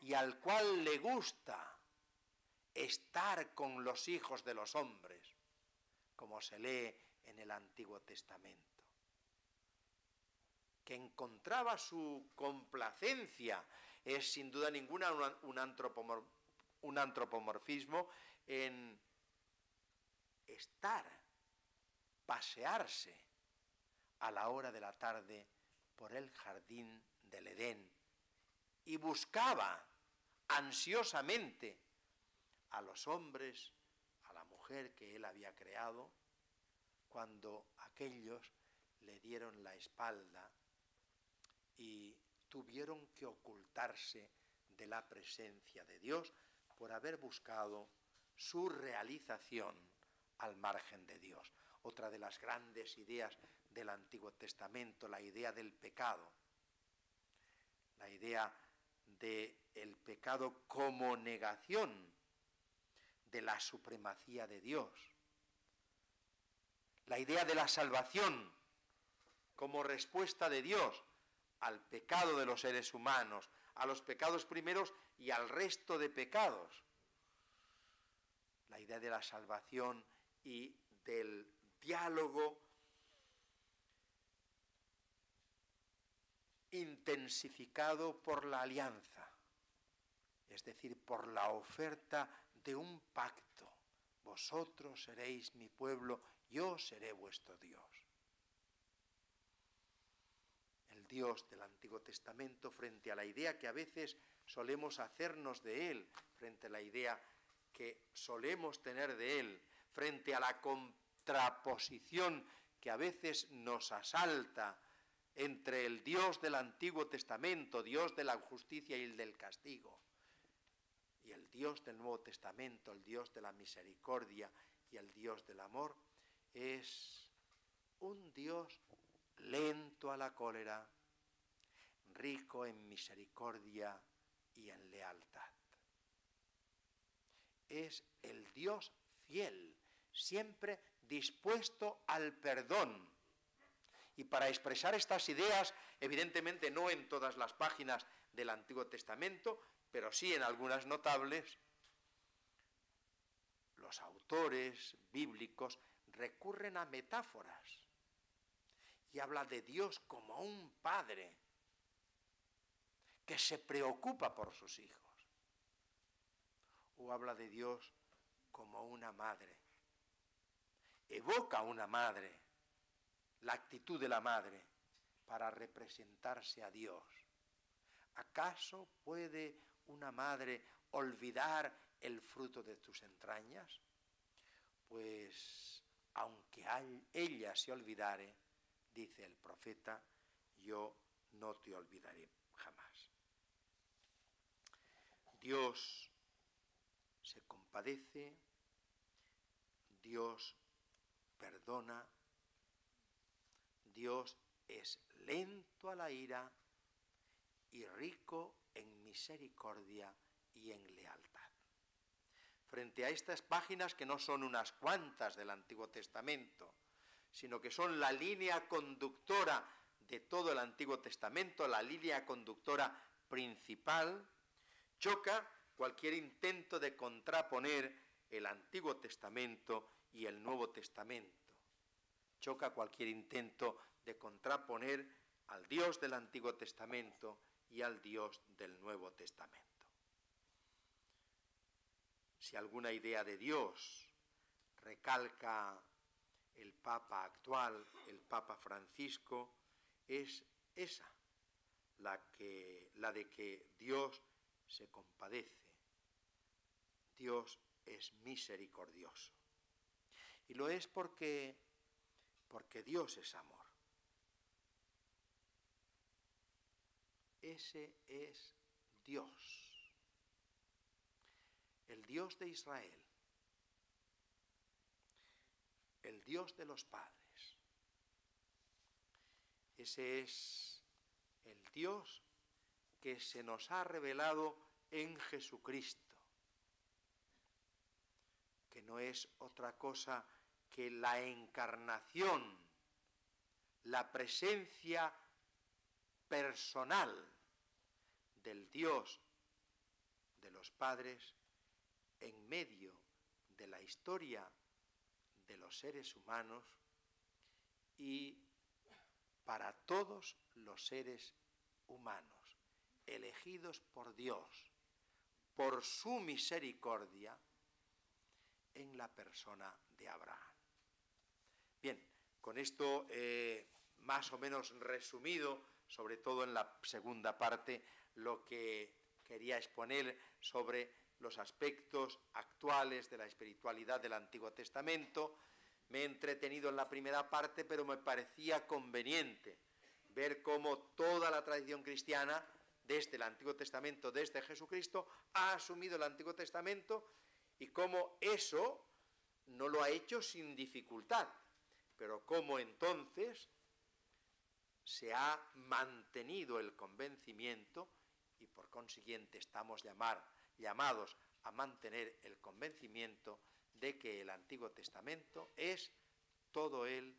y al cual le gusta estar con los hijos de los hombres, como se lee en el Antiguo Testamento, que encontraba su complacencia, es sin duda ninguna un antropomorfismo en estar, pasearse a la hora de la tarde por el jardín del Edén, y buscaba ansiosamente a los hombres, a la mujer que él había creado, cuando aquellos le dieron la espalda y tuvieron que ocultarse de la presencia de Dios por haber buscado su realización al margen de Dios. Otra de las grandes ideas del Antiguo Testamento, la idea del pecado, la idea del pecado como negación de la supremacía de Dios, la idea de la salvación como respuesta de Dios al pecado de los seres humanos, a los pecados primeros y al resto de pecados, la idea de la salvación y del diálogo intensificado por la alianza, es decir, por la oferta de un pacto. Vosotros seréis mi pueblo, yo seré vuestro Dios. El Dios del Antiguo Testamento, frente a la idea que a veces solemos hacernos de él, frente a la idea que solemos tener de él, frente a la contraposición que a veces nos asalta entre el Dios del Antiguo Testamento, Dios de la justicia y el del castigo, y el Dios del Nuevo Testamento, el Dios de la misericordia y el Dios del amor, es un Dios lento a la cólera, rico en misericordia y en lealtad. Es el Dios fiel, siempre dispuesto al perdón. Y para expresar estas ideas, evidentemente no en todas las páginas del Antiguo Testamento, pero sí en algunas notables, los autores bíblicos recurren a metáforas y habla de Dios como un padre que se preocupa por sus hijos, o habla de Dios como una madre, evoca a una madre, la actitud de la madre, para representarse a Dios. ¿Acaso puede una madre olvidar el fruto de tus entrañas? Pues aunque ella se olvidare, dice el profeta, yo no te olvidaré jamás. Dios se compadece, Dios perdona, Dios es lento a la ira y rico en misericordia y en lealtad. Frente a estas páginas, que no son unas cuantas del Antiguo Testamento, sino que son la línea conductora de todo el Antiguo Testamento, la línea conductora principal, choca cualquier intento de contraponer el Antiguo Testamento y el Nuevo Testamento. Choca cualquier intento de contraponer al Dios del Antiguo Testamento y al Dios del Nuevo Testamento. Si alguna idea de Dios recalca el Papa actual, el Papa Francisco, es esa, la de que Dios se compadece, Dios es misericordioso. Y lo es porque Dios es amor. Ese es Dios. El Dios de Israel, el Dios de los padres. Ese es el Dios que se nos ha revelado en Jesucristo, que no es otra cosa que la encarnación, la presencia personal del Dios de los padres en medio de la historia de los seres humanos y para todos los seres humanos, elegidos por Dios, por su misericordia, en la persona de Abraham. Bien, con esto más o menos resumido, sobre todo en la segunda parte, lo que quería exponer sobre los aspectos actuales de la espiritualidad del Antiguo Testamento. Me he entretenido en la primera parte, pero me parecía conveniente ver cómo toda la tradición cristiana, desde el Antiguo Testamento, desde Jesucristo, ha asumido el Antiguo Testamento y cómo eso no lo ha hecho sin dificultad, pero cómo entonces se ha mantenido el convencimiento y por consiguiente estamos llamados a mantener el convencimiento de que el Antiguo Testamento es todo él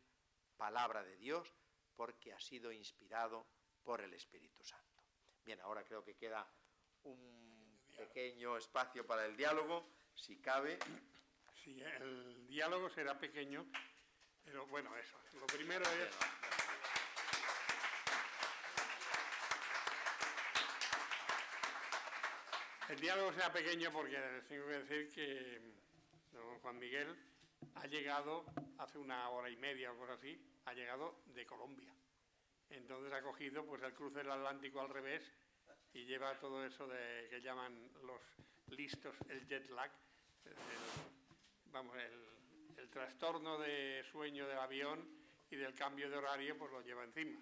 palabra de Dios, porque ha sido inspirado por el Espíritu Santo. Bien, ahora creo que queda un pequeño espacio para el diálogo, si cabe. Sí, el diálogo será pequeño, pero bueno, eso. Lo primero es... El diálogo será pequeño porque les tengo que decir que don Juan Miguel ha llegado hace una hora y media o algo así, ha llegado de Colombia. Entonces ha cogido pues el cruce del Atlántico al revés y lleva todo eso de que llaman los listos el jet lag, el trastorno de sueño del avión y del cambio de horario, pues lo lleva encima.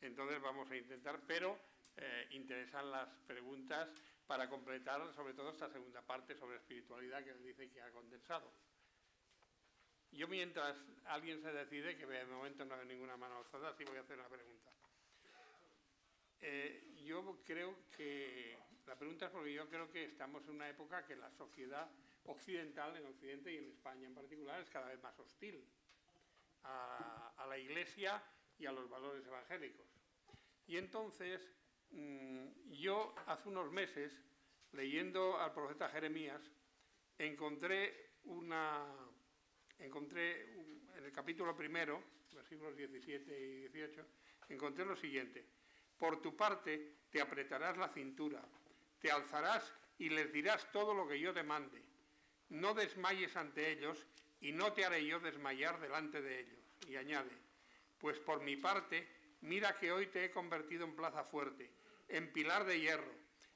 Entonces vamos a intentar, pero interesan las preguntas para completar sobre todo esta segunda parte sobre espiritualidad que él dice que ha condensado. Yo, mientras alguien se decide, que de momento no hay ninguna mano alzada, sí voy a hacer una pregunta. Yo creo que... La pregunta es porque yo creo que estamos en una época que la sociedad occidental, en Occidente y en España en particular, es cada vez más hostil a la Iglesia y a los valores evangélicos. Y entonces... Yo hace unos meses, leyendo al profeta Jeremías, encontré en el capítulo primero, versículos 17 y 18, encontré lo siguiente: por tu parte te apretarás la cintura, te alzarás y les dirás todo lo que yo te mande. No desmayes ante ellos y no te haré yo desmayar delante de ellos. Y añade, pues por mi parte, mira que hoy te he convertido en plaza fuerte, en pilar de hierro,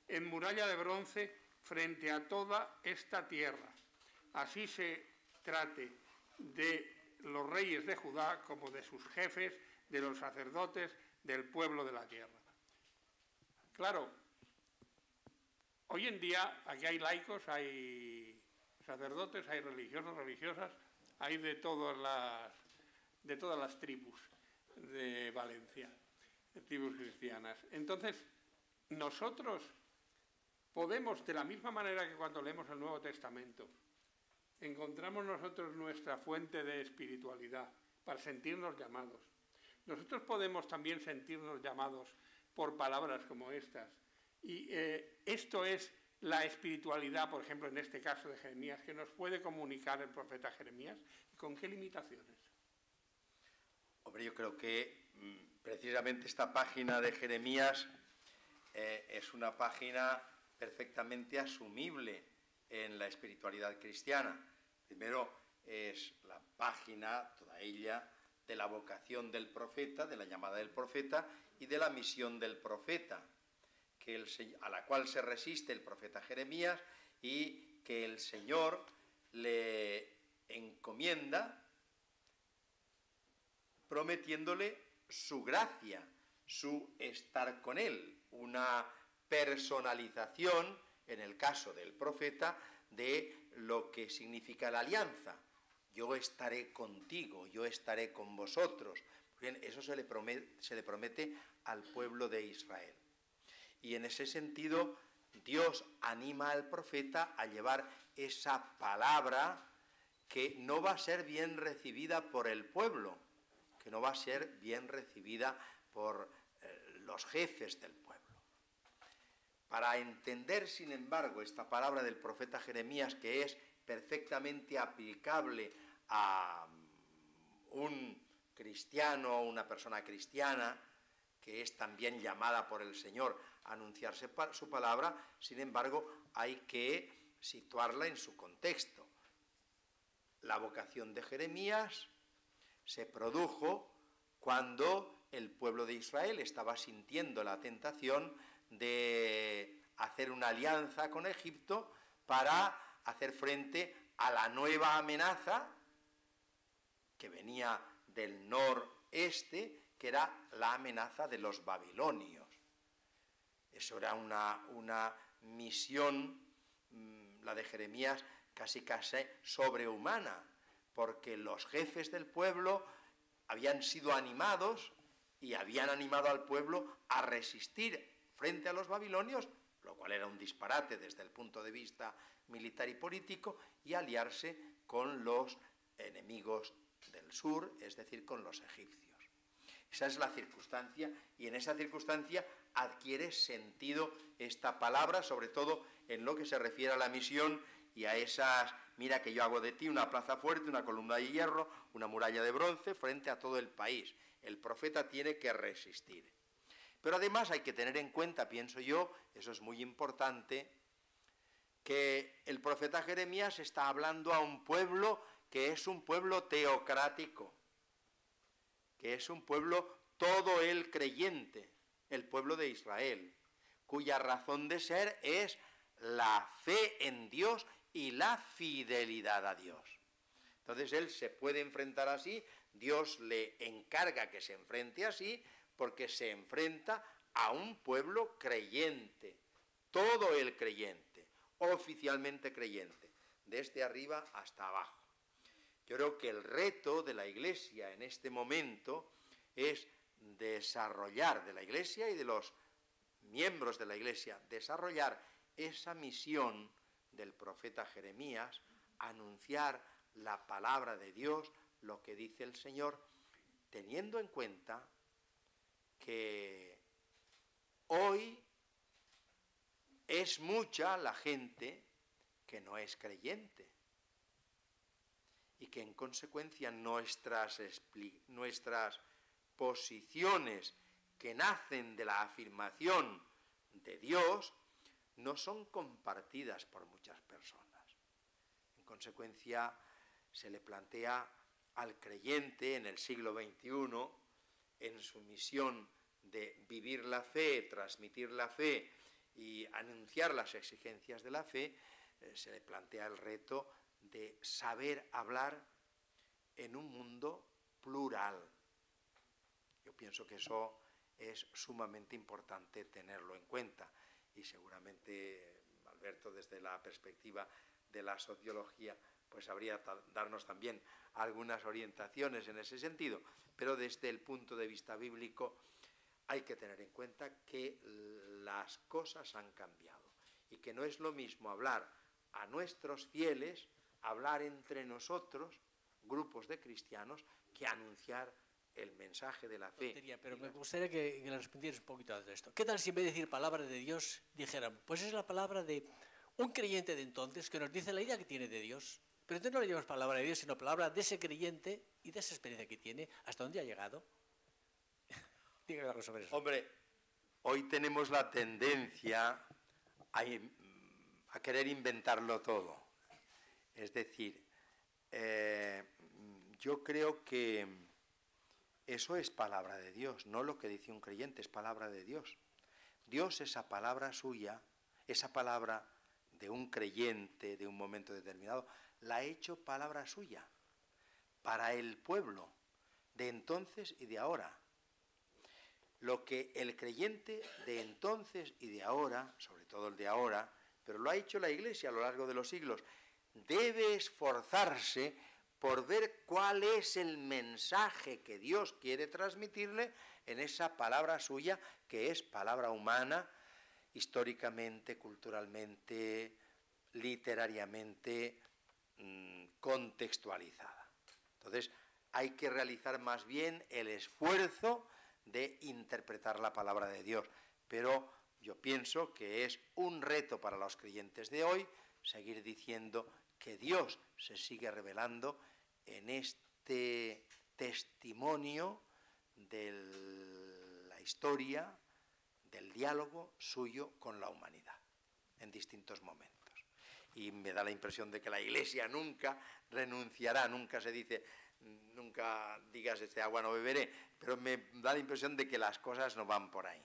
en muralla de bronce frente a toda esta tierra. Así se trate de los reyes de Judá como de sus jefes, de los sacerdotes, del pueblo de la tierra. Claro, hoy en día aquí hay laicos, hay sacerdotes, hay religiosos, religiosas, hay de todas las tribus. de Valencia, tribus cristianas. Entonces, nosotros podemos, de la misma manera que cuando leemos el Nuevo Testamento, encontramos nosotros nuestra fuente de espiritualidad para sentirnos llamados. Nosotros podemos también sentirnos llamados por palabras como estas. Y esto es la espiritualidad, por ejemplo, en este caso de Jeremías, que nos puede comunicar el profeta Jeremías. ¿Y con qué limitaciones? Hombre, yo creo que precisamente esta página de Jeremías es una página perfectamente asumible en la espiritualidad cristiana. Primero es la página, toda ella, de la vocación del profeta, de la llamada del profeta y de la misión del profeta, que a la cual se resiste el profeta Jeremías y que el Señor le encomienda, prometiéndole su gracia, su estar con él, una personalización, en el caso del profeta, de lo que significa la alianza. Yo estaré contigo, yo estaré con vosotros. Bien, eso se le promete al pueblo de Israel. Y en ese sentido, Dios anima al profeta a llevar esa palabra que no va a ser bien recibida por el pueblo, que no va a ser bien recibida por los jefes del pueblo. Para entender, sin embargo, esta palabra del profeta Jeremías, que es perfectamente aplicable a un cristiano, una persona cristiana, que es también llamada por el Señor a anunciar su palabra, sin embargo, hay que situarla en su contexto. La vocación de Jeremías se produjo cuando el pueblo de Israel estaba sintiendo la tentación de hacer una alianza con Egipto para hacer frente a la nueva amenaza que venía del noreste, que era la amenaza de los babilonios. Eso era una misión, la de Jeremías, casi sobrehumana, porque los jefes del pueblo habían sido animados y habían animado al pueblo a resistir frente a los babilonios, lo cual era un disparate desde el punto de vista militar y político, y aliarse con los enemigos del sur, es decir, con los egipcios. Esa es la circunstancia, y en esa circunstancia adquiere sentido esta palabra, sobre todo en lo que se refiere a la misión y a esas, mira que yo hago de ti una plaza fuerte, una columna de hierro, una muralla de bronce, frente a todo el país. El profeta tiene que resistir. Pero además hay que tener en cuenta, pienso yo, eso es muy importante, que el profeta Jeremías está hablando a un pueblo que es un pueblo teocrático, que es un pueblo todo él creyente, el pueblo de Israel, cuya razón de ser es la fe en Dios y la fidelidad a Dios. Entonces él se puede enfrentar así, Dios le encarga que se enfrente así, porque se enfrenta a un pueblo creyente, todo el creyente, oficialmente creyente, desde arriba hasta abajo. Yo creo que el reto de la Iglesia en este momento es desarrollar, de la Iglesia y de los miembros de la Iglesia, desarrollar esa misión del profeta Jeremías, anunciar la palabra de Dios, lo que dice el Señor, teniendo en cuenta que hoy es mucha la gente que no es creyente y que en consecuencia nuestras posiciones que nacen de la afirmación de Dios no son compartidas por muchas personas. En consecuencia se le plantea al creyente en el siglo XXI, en su misión de vivir la fe, transmitir la fe y anunciar las exigencias de la fe, se le plantea el reto de saber hablar en un mundo plural. Yo pienso que eso es sumamente importante tenerlo en cuenta, y seguramente Alberto, desde la perspectiva de la sociología, pues habría que darnos también algunas orientaciones en ese sentido, pero desde el punto de vista bíblico hay que tener en cuenta que las cosas han cambiado y que no es lo mismo hablar a nuestros fieles, hablar entre nosotros, grupos de cristianos, que anunciar el mensaje de la fe. Tontería, pero me gustaría que le respondieras un poquito a esto. ¿Qué tal si en vez de decir palabra de Dios, dijeran, pues es la palabra de un creyente de entonces que nos dice la idea que tiene de Dios? Pero entonces no le llamamos palabra de Dios, sino palabra de ese creyente y de esa experiencia que tiene, hasta dónde ha llegado. Dígame algo sobre eso. Hombre, hoy tenemos la tendencia a querer inventarlo todo. Es decir, yo creo que eso es palabra de Dios, no lo que dice un creyente, es palabra de Dios. Dios, esa palabra suya, esa palabra de un creyente, de un momento determinado, la ha hecho palabra suya, para el pueblo, de entonces y de ahora. Lo que el creyente de entonces y de ahora, sobre todo el de ahora, pero lo ha hecho la Iglesia a lo largo de los siglos, debe esforzarse por ver cuál es el mensaje que Dios quiere transmitirle en esa palabra suya, que es palabra humana, históricamente, culturalmente, literariamente, contextualizada. Entonces, hay que realizar más bien el esfuerzo de interpretar la palabra de Dios, pero yo pienso que es un reto para los creyentes de hoy seguir diciendo que Dios se sigue revelando en este testimonio de la historia, del diálogo suyo con la humanidad, en distintos momentos. Y me da la impresión de que la Iglesia nunca renunciará, nunca se dice, nunca digas este agua no beberé, pero me da la impresión de que las cosas no van por ahí.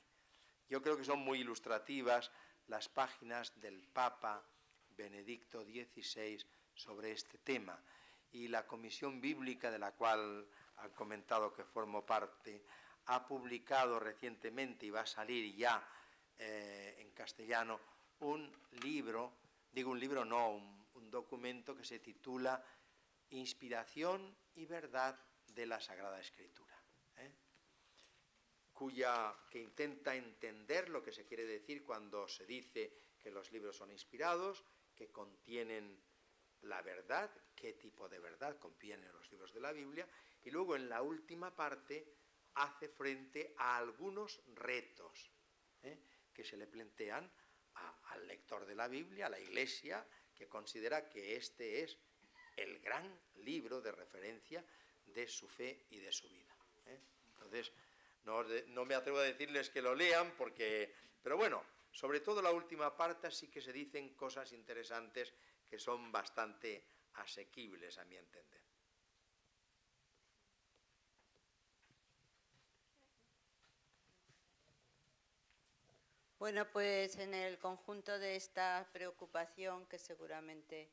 Yo creo que son muy ilustrativas las páginas del Papa Benedicto XVI sobre este tema, y la Comisión Bíblica, de la cual han comentado que formo parte, ha publicado recientemente, y va a salir ya en castellano, un libro, digo un libro no, un documento que se titula Inspiración y Verdad de la Sagrada Escritura, que intenta entender lo que se quiere decir cuando se dice que los libros son inspirados, que contienen la verdad, qué tipo de verdad contienen los libros de la Biblia, y luego en la última parte hace frente a algunos retos que se le plantean al lector de la Biblia, a la Iglesia, que considera que este es el gran libro de referencia de su fe y de su vida. Entonces, no me atrevo a decirles que lo lean, porque, pero bueno, sobre todo la última parte sí que se dicen cosas interesantes que son bastante asequibles, a mi entender. Bueno, pues en el conjunto de esta preocupación que seguramente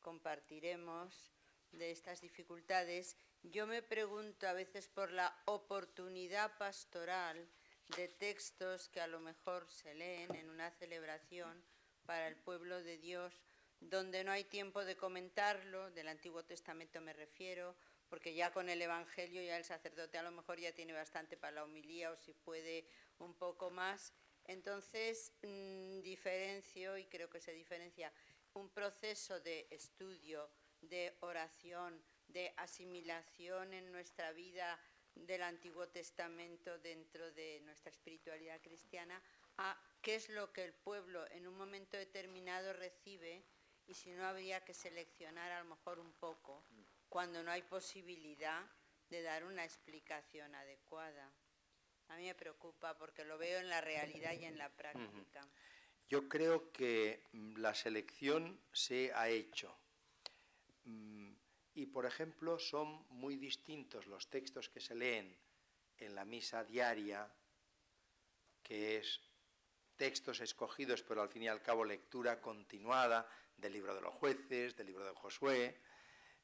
compartiremos, de estas dificultades, yo me pregunto a veces por la oportunidad pastoral de textos que a lo mejor se leen en una celebración para el pueblo de Dios, donde no hay tiempo de comentarlo, del Antiguo Testamento me refiero, porque ya con el Evangelio ya el sacerdote a lo mejor ya tiene bastante para la homilía, o si puede un poco más. Entonces, diferencio, y creo que se diferencia, un proceso de estudio, de oración, de asimilación en nuestra vida del Antiguo Testamento dentro de nuestra espiritualidad cristiana, a qué es lo que el pueblo en un momento determinado recibe, y si no habría que seleccionar a lo mejor un poco, cuando no hay posibilidad de dar una explicación adecuada. A mí me preocupa porque lo veo en la realidad y en la práctica. Yo creo que la selección se ha hecho. Y, por ejemplo, son muy distintos los textos que se leen en la misa diaria, que es textos escogidos, pero al fin y al cabo lectura continuada del libro de los jueces, del libro de Josué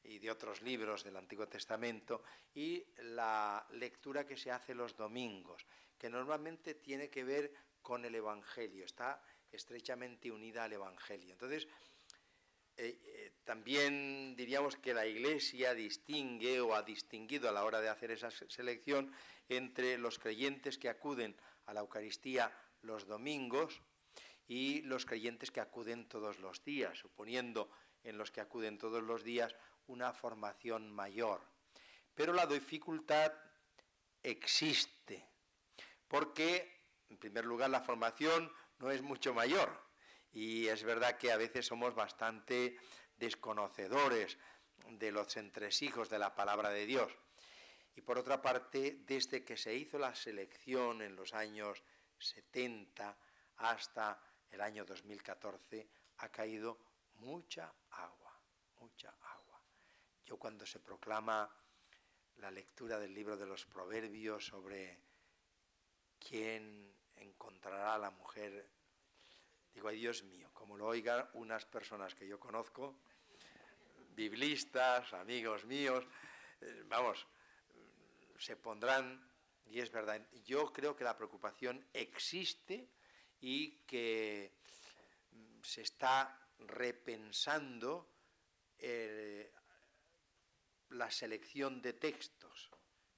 y de otros libros del Antiguo Testamento, y la lectura que se hace los domingos, que normalmente tiene que ver con el Evangelio, está estrechamente unida al Evangelio. Entonces, También diríamos que la Iglesia distingue o ha distinguido a la hora de hacer esa selección entre los creyentes que acuden a la Eucaristía los domingos y los creyentes que acuden todos los días, suponiendo en los que acuden todos los días una formación mayor. Pero la dificultad existe, porque, en primer lugar, la formación no es mucho mayor y es verdad que a veces somos bastante desconocedores de los entresijos de la palabra de Dios. Y por otra parte, desde que se hizo la selección en los años 70 hasta el año 2014, ha caído mucha agua, mucha agua. Yo cuando se proclama la lectura del libro de los Proverbios sobre quién encontrará a la mujer, digo, ay Dios mío, como lo oigan unas personas que yo conozco, biblistas, amigos míos, vamos, se pondrán, y es verdad, yo creo que la preocupación existe y que se está repensando la selección de textos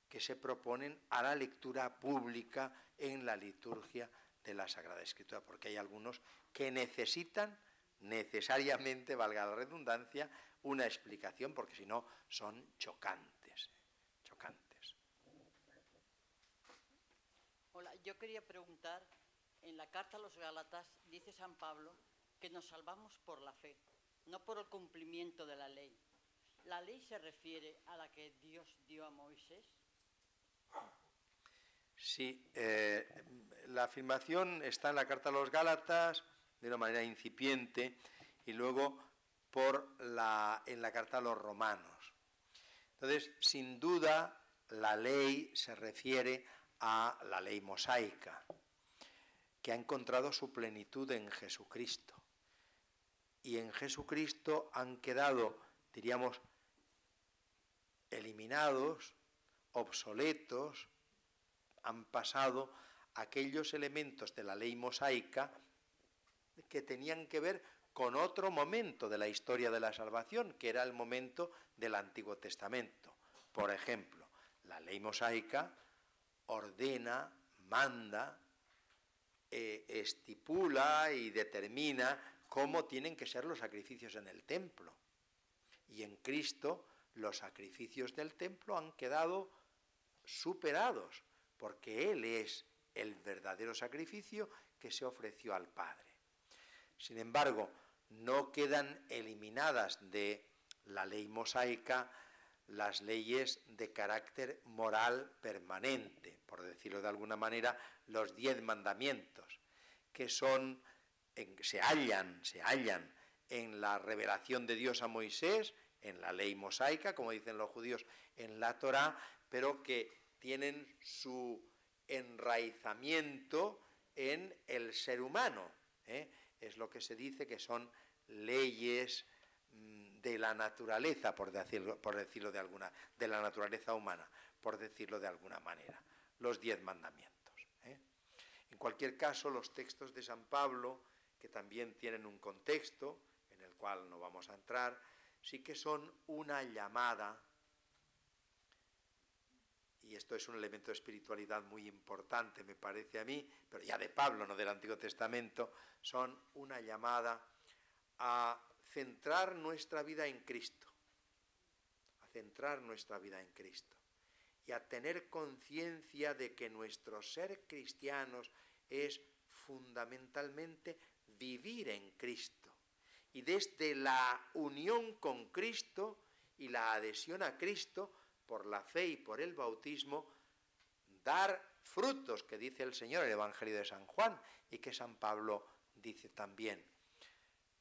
que se proponen a la lectura pública en la liturgia de la Sagrada Escritura, porque hay algunos que necesitan necesariamente, valga la redundancia, una explicación, porque si no son chocantes, chocantes. Hola, yo quería preguntar, en la Carta a los Gálatas dice San Pablo que nos salvamos por la fe, no por el cumplimiento de la ley. ¿La ley se refiere a la que Dios dio a Moisés? Sí, la afirmación está en la Carta a los Gálatas de una manera incipiente y luego en la Carta a los Romanos. Entonces, sin duda, la ley se refiere a la ley mosaica, que ha encontrado su plenitud en Jesucristo. Y en Jesucristo han quedado, diríamos, eliminados, obsoletos, han pasado aquellos elementos de la ley mosaica que tenían que ver con otro momento de la historia de la salvación, que era el momento del Antiguo Testamento. Por ejemplo, la ley mosaica ordena, manda, estipula y determina cómo tienen que ser los sacrificios en el templo. Y en Cristo los sacrificios del templo han quedado superados, porque Él es el verdadero sacrificio que se ofreció al Padre. Sin embargo, no quedan eliminadas de la ley mosaica las leyes de carácter moral permanente, por decirlo de alguna manera, los 10 mandamientos, que son, se hallan en la revelación de Dios a Moisés, en la ley mosaica, como dicen los judíos, en la Torá, pero que tienen su enraizamiento en el ser humano, ¿eh? Es lo que se dice que son leyes de la naturaleza, de la naturaleza humana, por decirlo de alguna manera, los 10 mandamientos. ¿Eh? En cualquier caso, los textos de San Pablo, que también tienen un contexto en el cual no vamos a entrar, sí que son una llamada. Y esto es un elemento de espiritualidad muy importante, me parece a mí, pero ya de Pablo, no del Antiguo Testamento, son una llamada a centrar nuestra vida en Cristo, a centrar nuestra vida en Cristo y a tener conciencia de que nuestro ser cristianos es fundamentalmente vivir en Cristo. Y desde la unión con Cristo y la adhesión a Cristo, por la fe y por el bautismo, dar frutos, que dice el Señor en el Evangelio de San Juan, y que San Pablo dice también,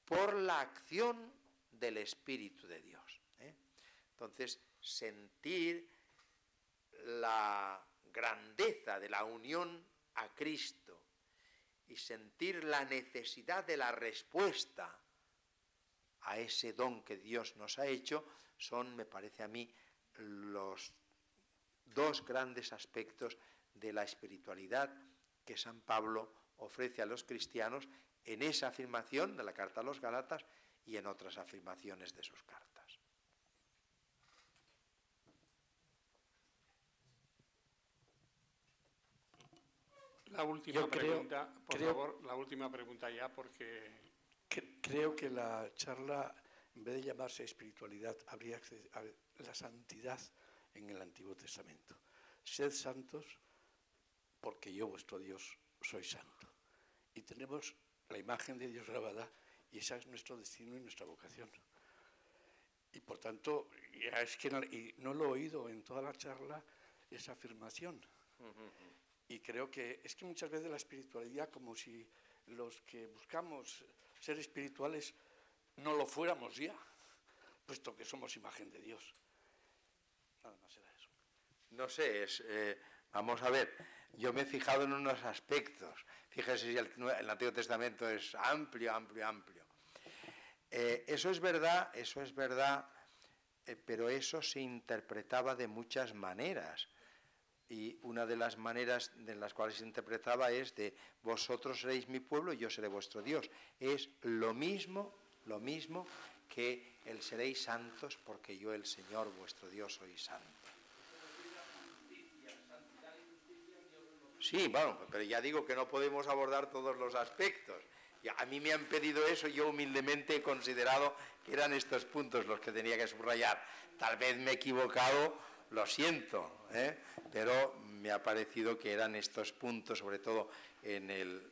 por la acción del Espíritu de Dios. ¿Eh? Entonces, sentir la grandeza de la unión a Cristo y sentir la necesidad de la respuesta a ese don que Dios nos ha hecho, son, me parece a mí, los 2 grandes aspectos de la espiritualidad que San Pablo ofrece a los cristianos en esa afirmación de la Carta a los Gálatas y en otras afirmaciones de sus cartas. La última pregunta, por favor, la última pregunta ya, porque... Creo que la charla, en vez de llamarse espiritualidad, habría que decir la santidad en el Antiguo Testamento. Sed santos, porque yo, vuestro Dios, soy santo. Y tenemos la imagen de Dios grabada, y ese es nuestro destino y nuestra vocación. Y por tanto, ya es que no lo he oído en toda la charla, esa afirmación. Y creo que es que muchas veces la espiritualidad, como si los que buscamos ser espirituales no lo fuéramos ya, puesto que somos imagen de Dios. Nada más era eso. No sé, vamos a ver, yo me he fijado en unos aspectos. Fíjese si el Antiguo Testamento es amplio, amplio, amplio. Eso es verdad, pero eso se interpretaba de muchas maneras. Y una de las maneras de las cuales se interpretaba es de vosotros seréis mi pueblo y yo seré vuestro Dios. Es lo mismo que el seréis santos porque yo el Señor vuestro Dios soy santo. Sí, bueno, pero ya digo que no podemos abordar todos los aspectos. A mí me han pedido eso, yo humildemente he considerado que eran estos puntos los que tenía que subrayar. Tal vez me he equivocado, lo siento, pero me ha parecido que eran estos puntos, sobre todo en el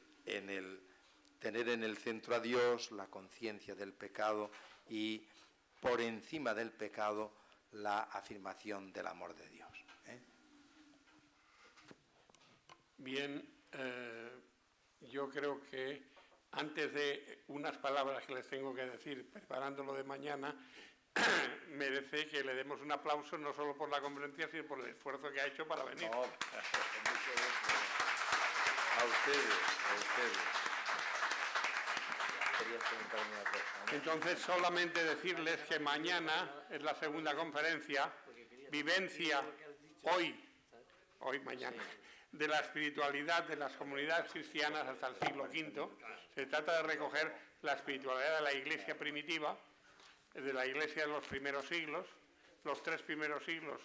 tener en el centro a Dios, la conciencia del pecado y, por encima del pecado, la afirmación del amor de Dios. Bien, yo creo que antes de unas palabras que les tengo que decir, preparándolo de mañana, merece que le demos un aplauso no solo por la conferencia, sino por el esfuerzo que ha hecho para venir. No, a ustedes, a ustedes. Entonces, solamente decirles que mañana es la segunda conferencia, vivencia, hoy, mañana, de la espiritualidad de las comunidades cristianas hasta el siglo V. Se trata de recoger la espiritualidad de la Iglesia primitiva, de la Iglesia de los primeros siglos, los tres primeros siglos,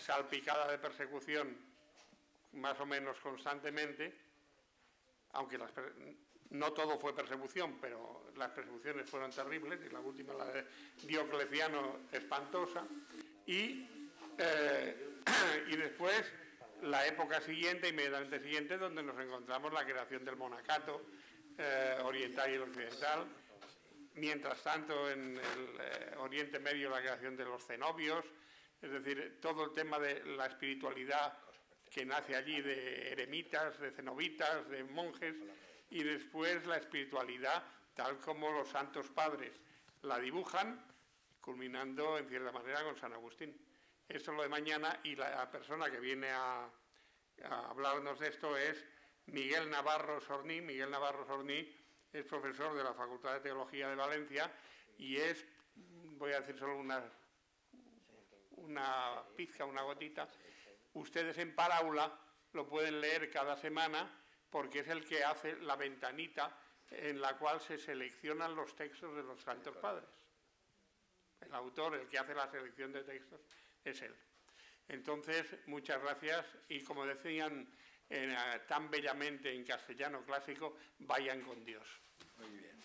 salpicada de persecución más o menos constantemente, aunque no todo fue persecución, pero las persecuciones fueron terribles, y la última, la de Diocleciano, espantosa, y después la época siguiente, inmediatamente siguiente, donde nos encontramos la creación del monacato oriental y el occidental. Mientras tanto, en el Oriente Medio, la creación de los cenobios, es decir, todo el tema de la espiritualidad que nace allí de eremitas, de cenobitas, de monjes, y después la espiritualidad tal como los santos padres la dibujan, culminando en cierta manera con San Agustín. Eso es lo de mañana, y la persona que viene a hablarnos de esto es Miguel Navarro Sorní. Miguel Navarro Sorní es profesor de la Facultad de Teología de Valencia y es, voy a decir solo una pizca, una gotita. Ustedes en Paraula lo pueden leer cada semana porque es el que hace la ventanita en la cual se seleccionan los textos de los Santos Padres. El autor, el que hace la selección de textos, es él. Entonces, muchas gracias y, como decían tan bellamente en castellano clásico, vayan con Dios. Muy bien.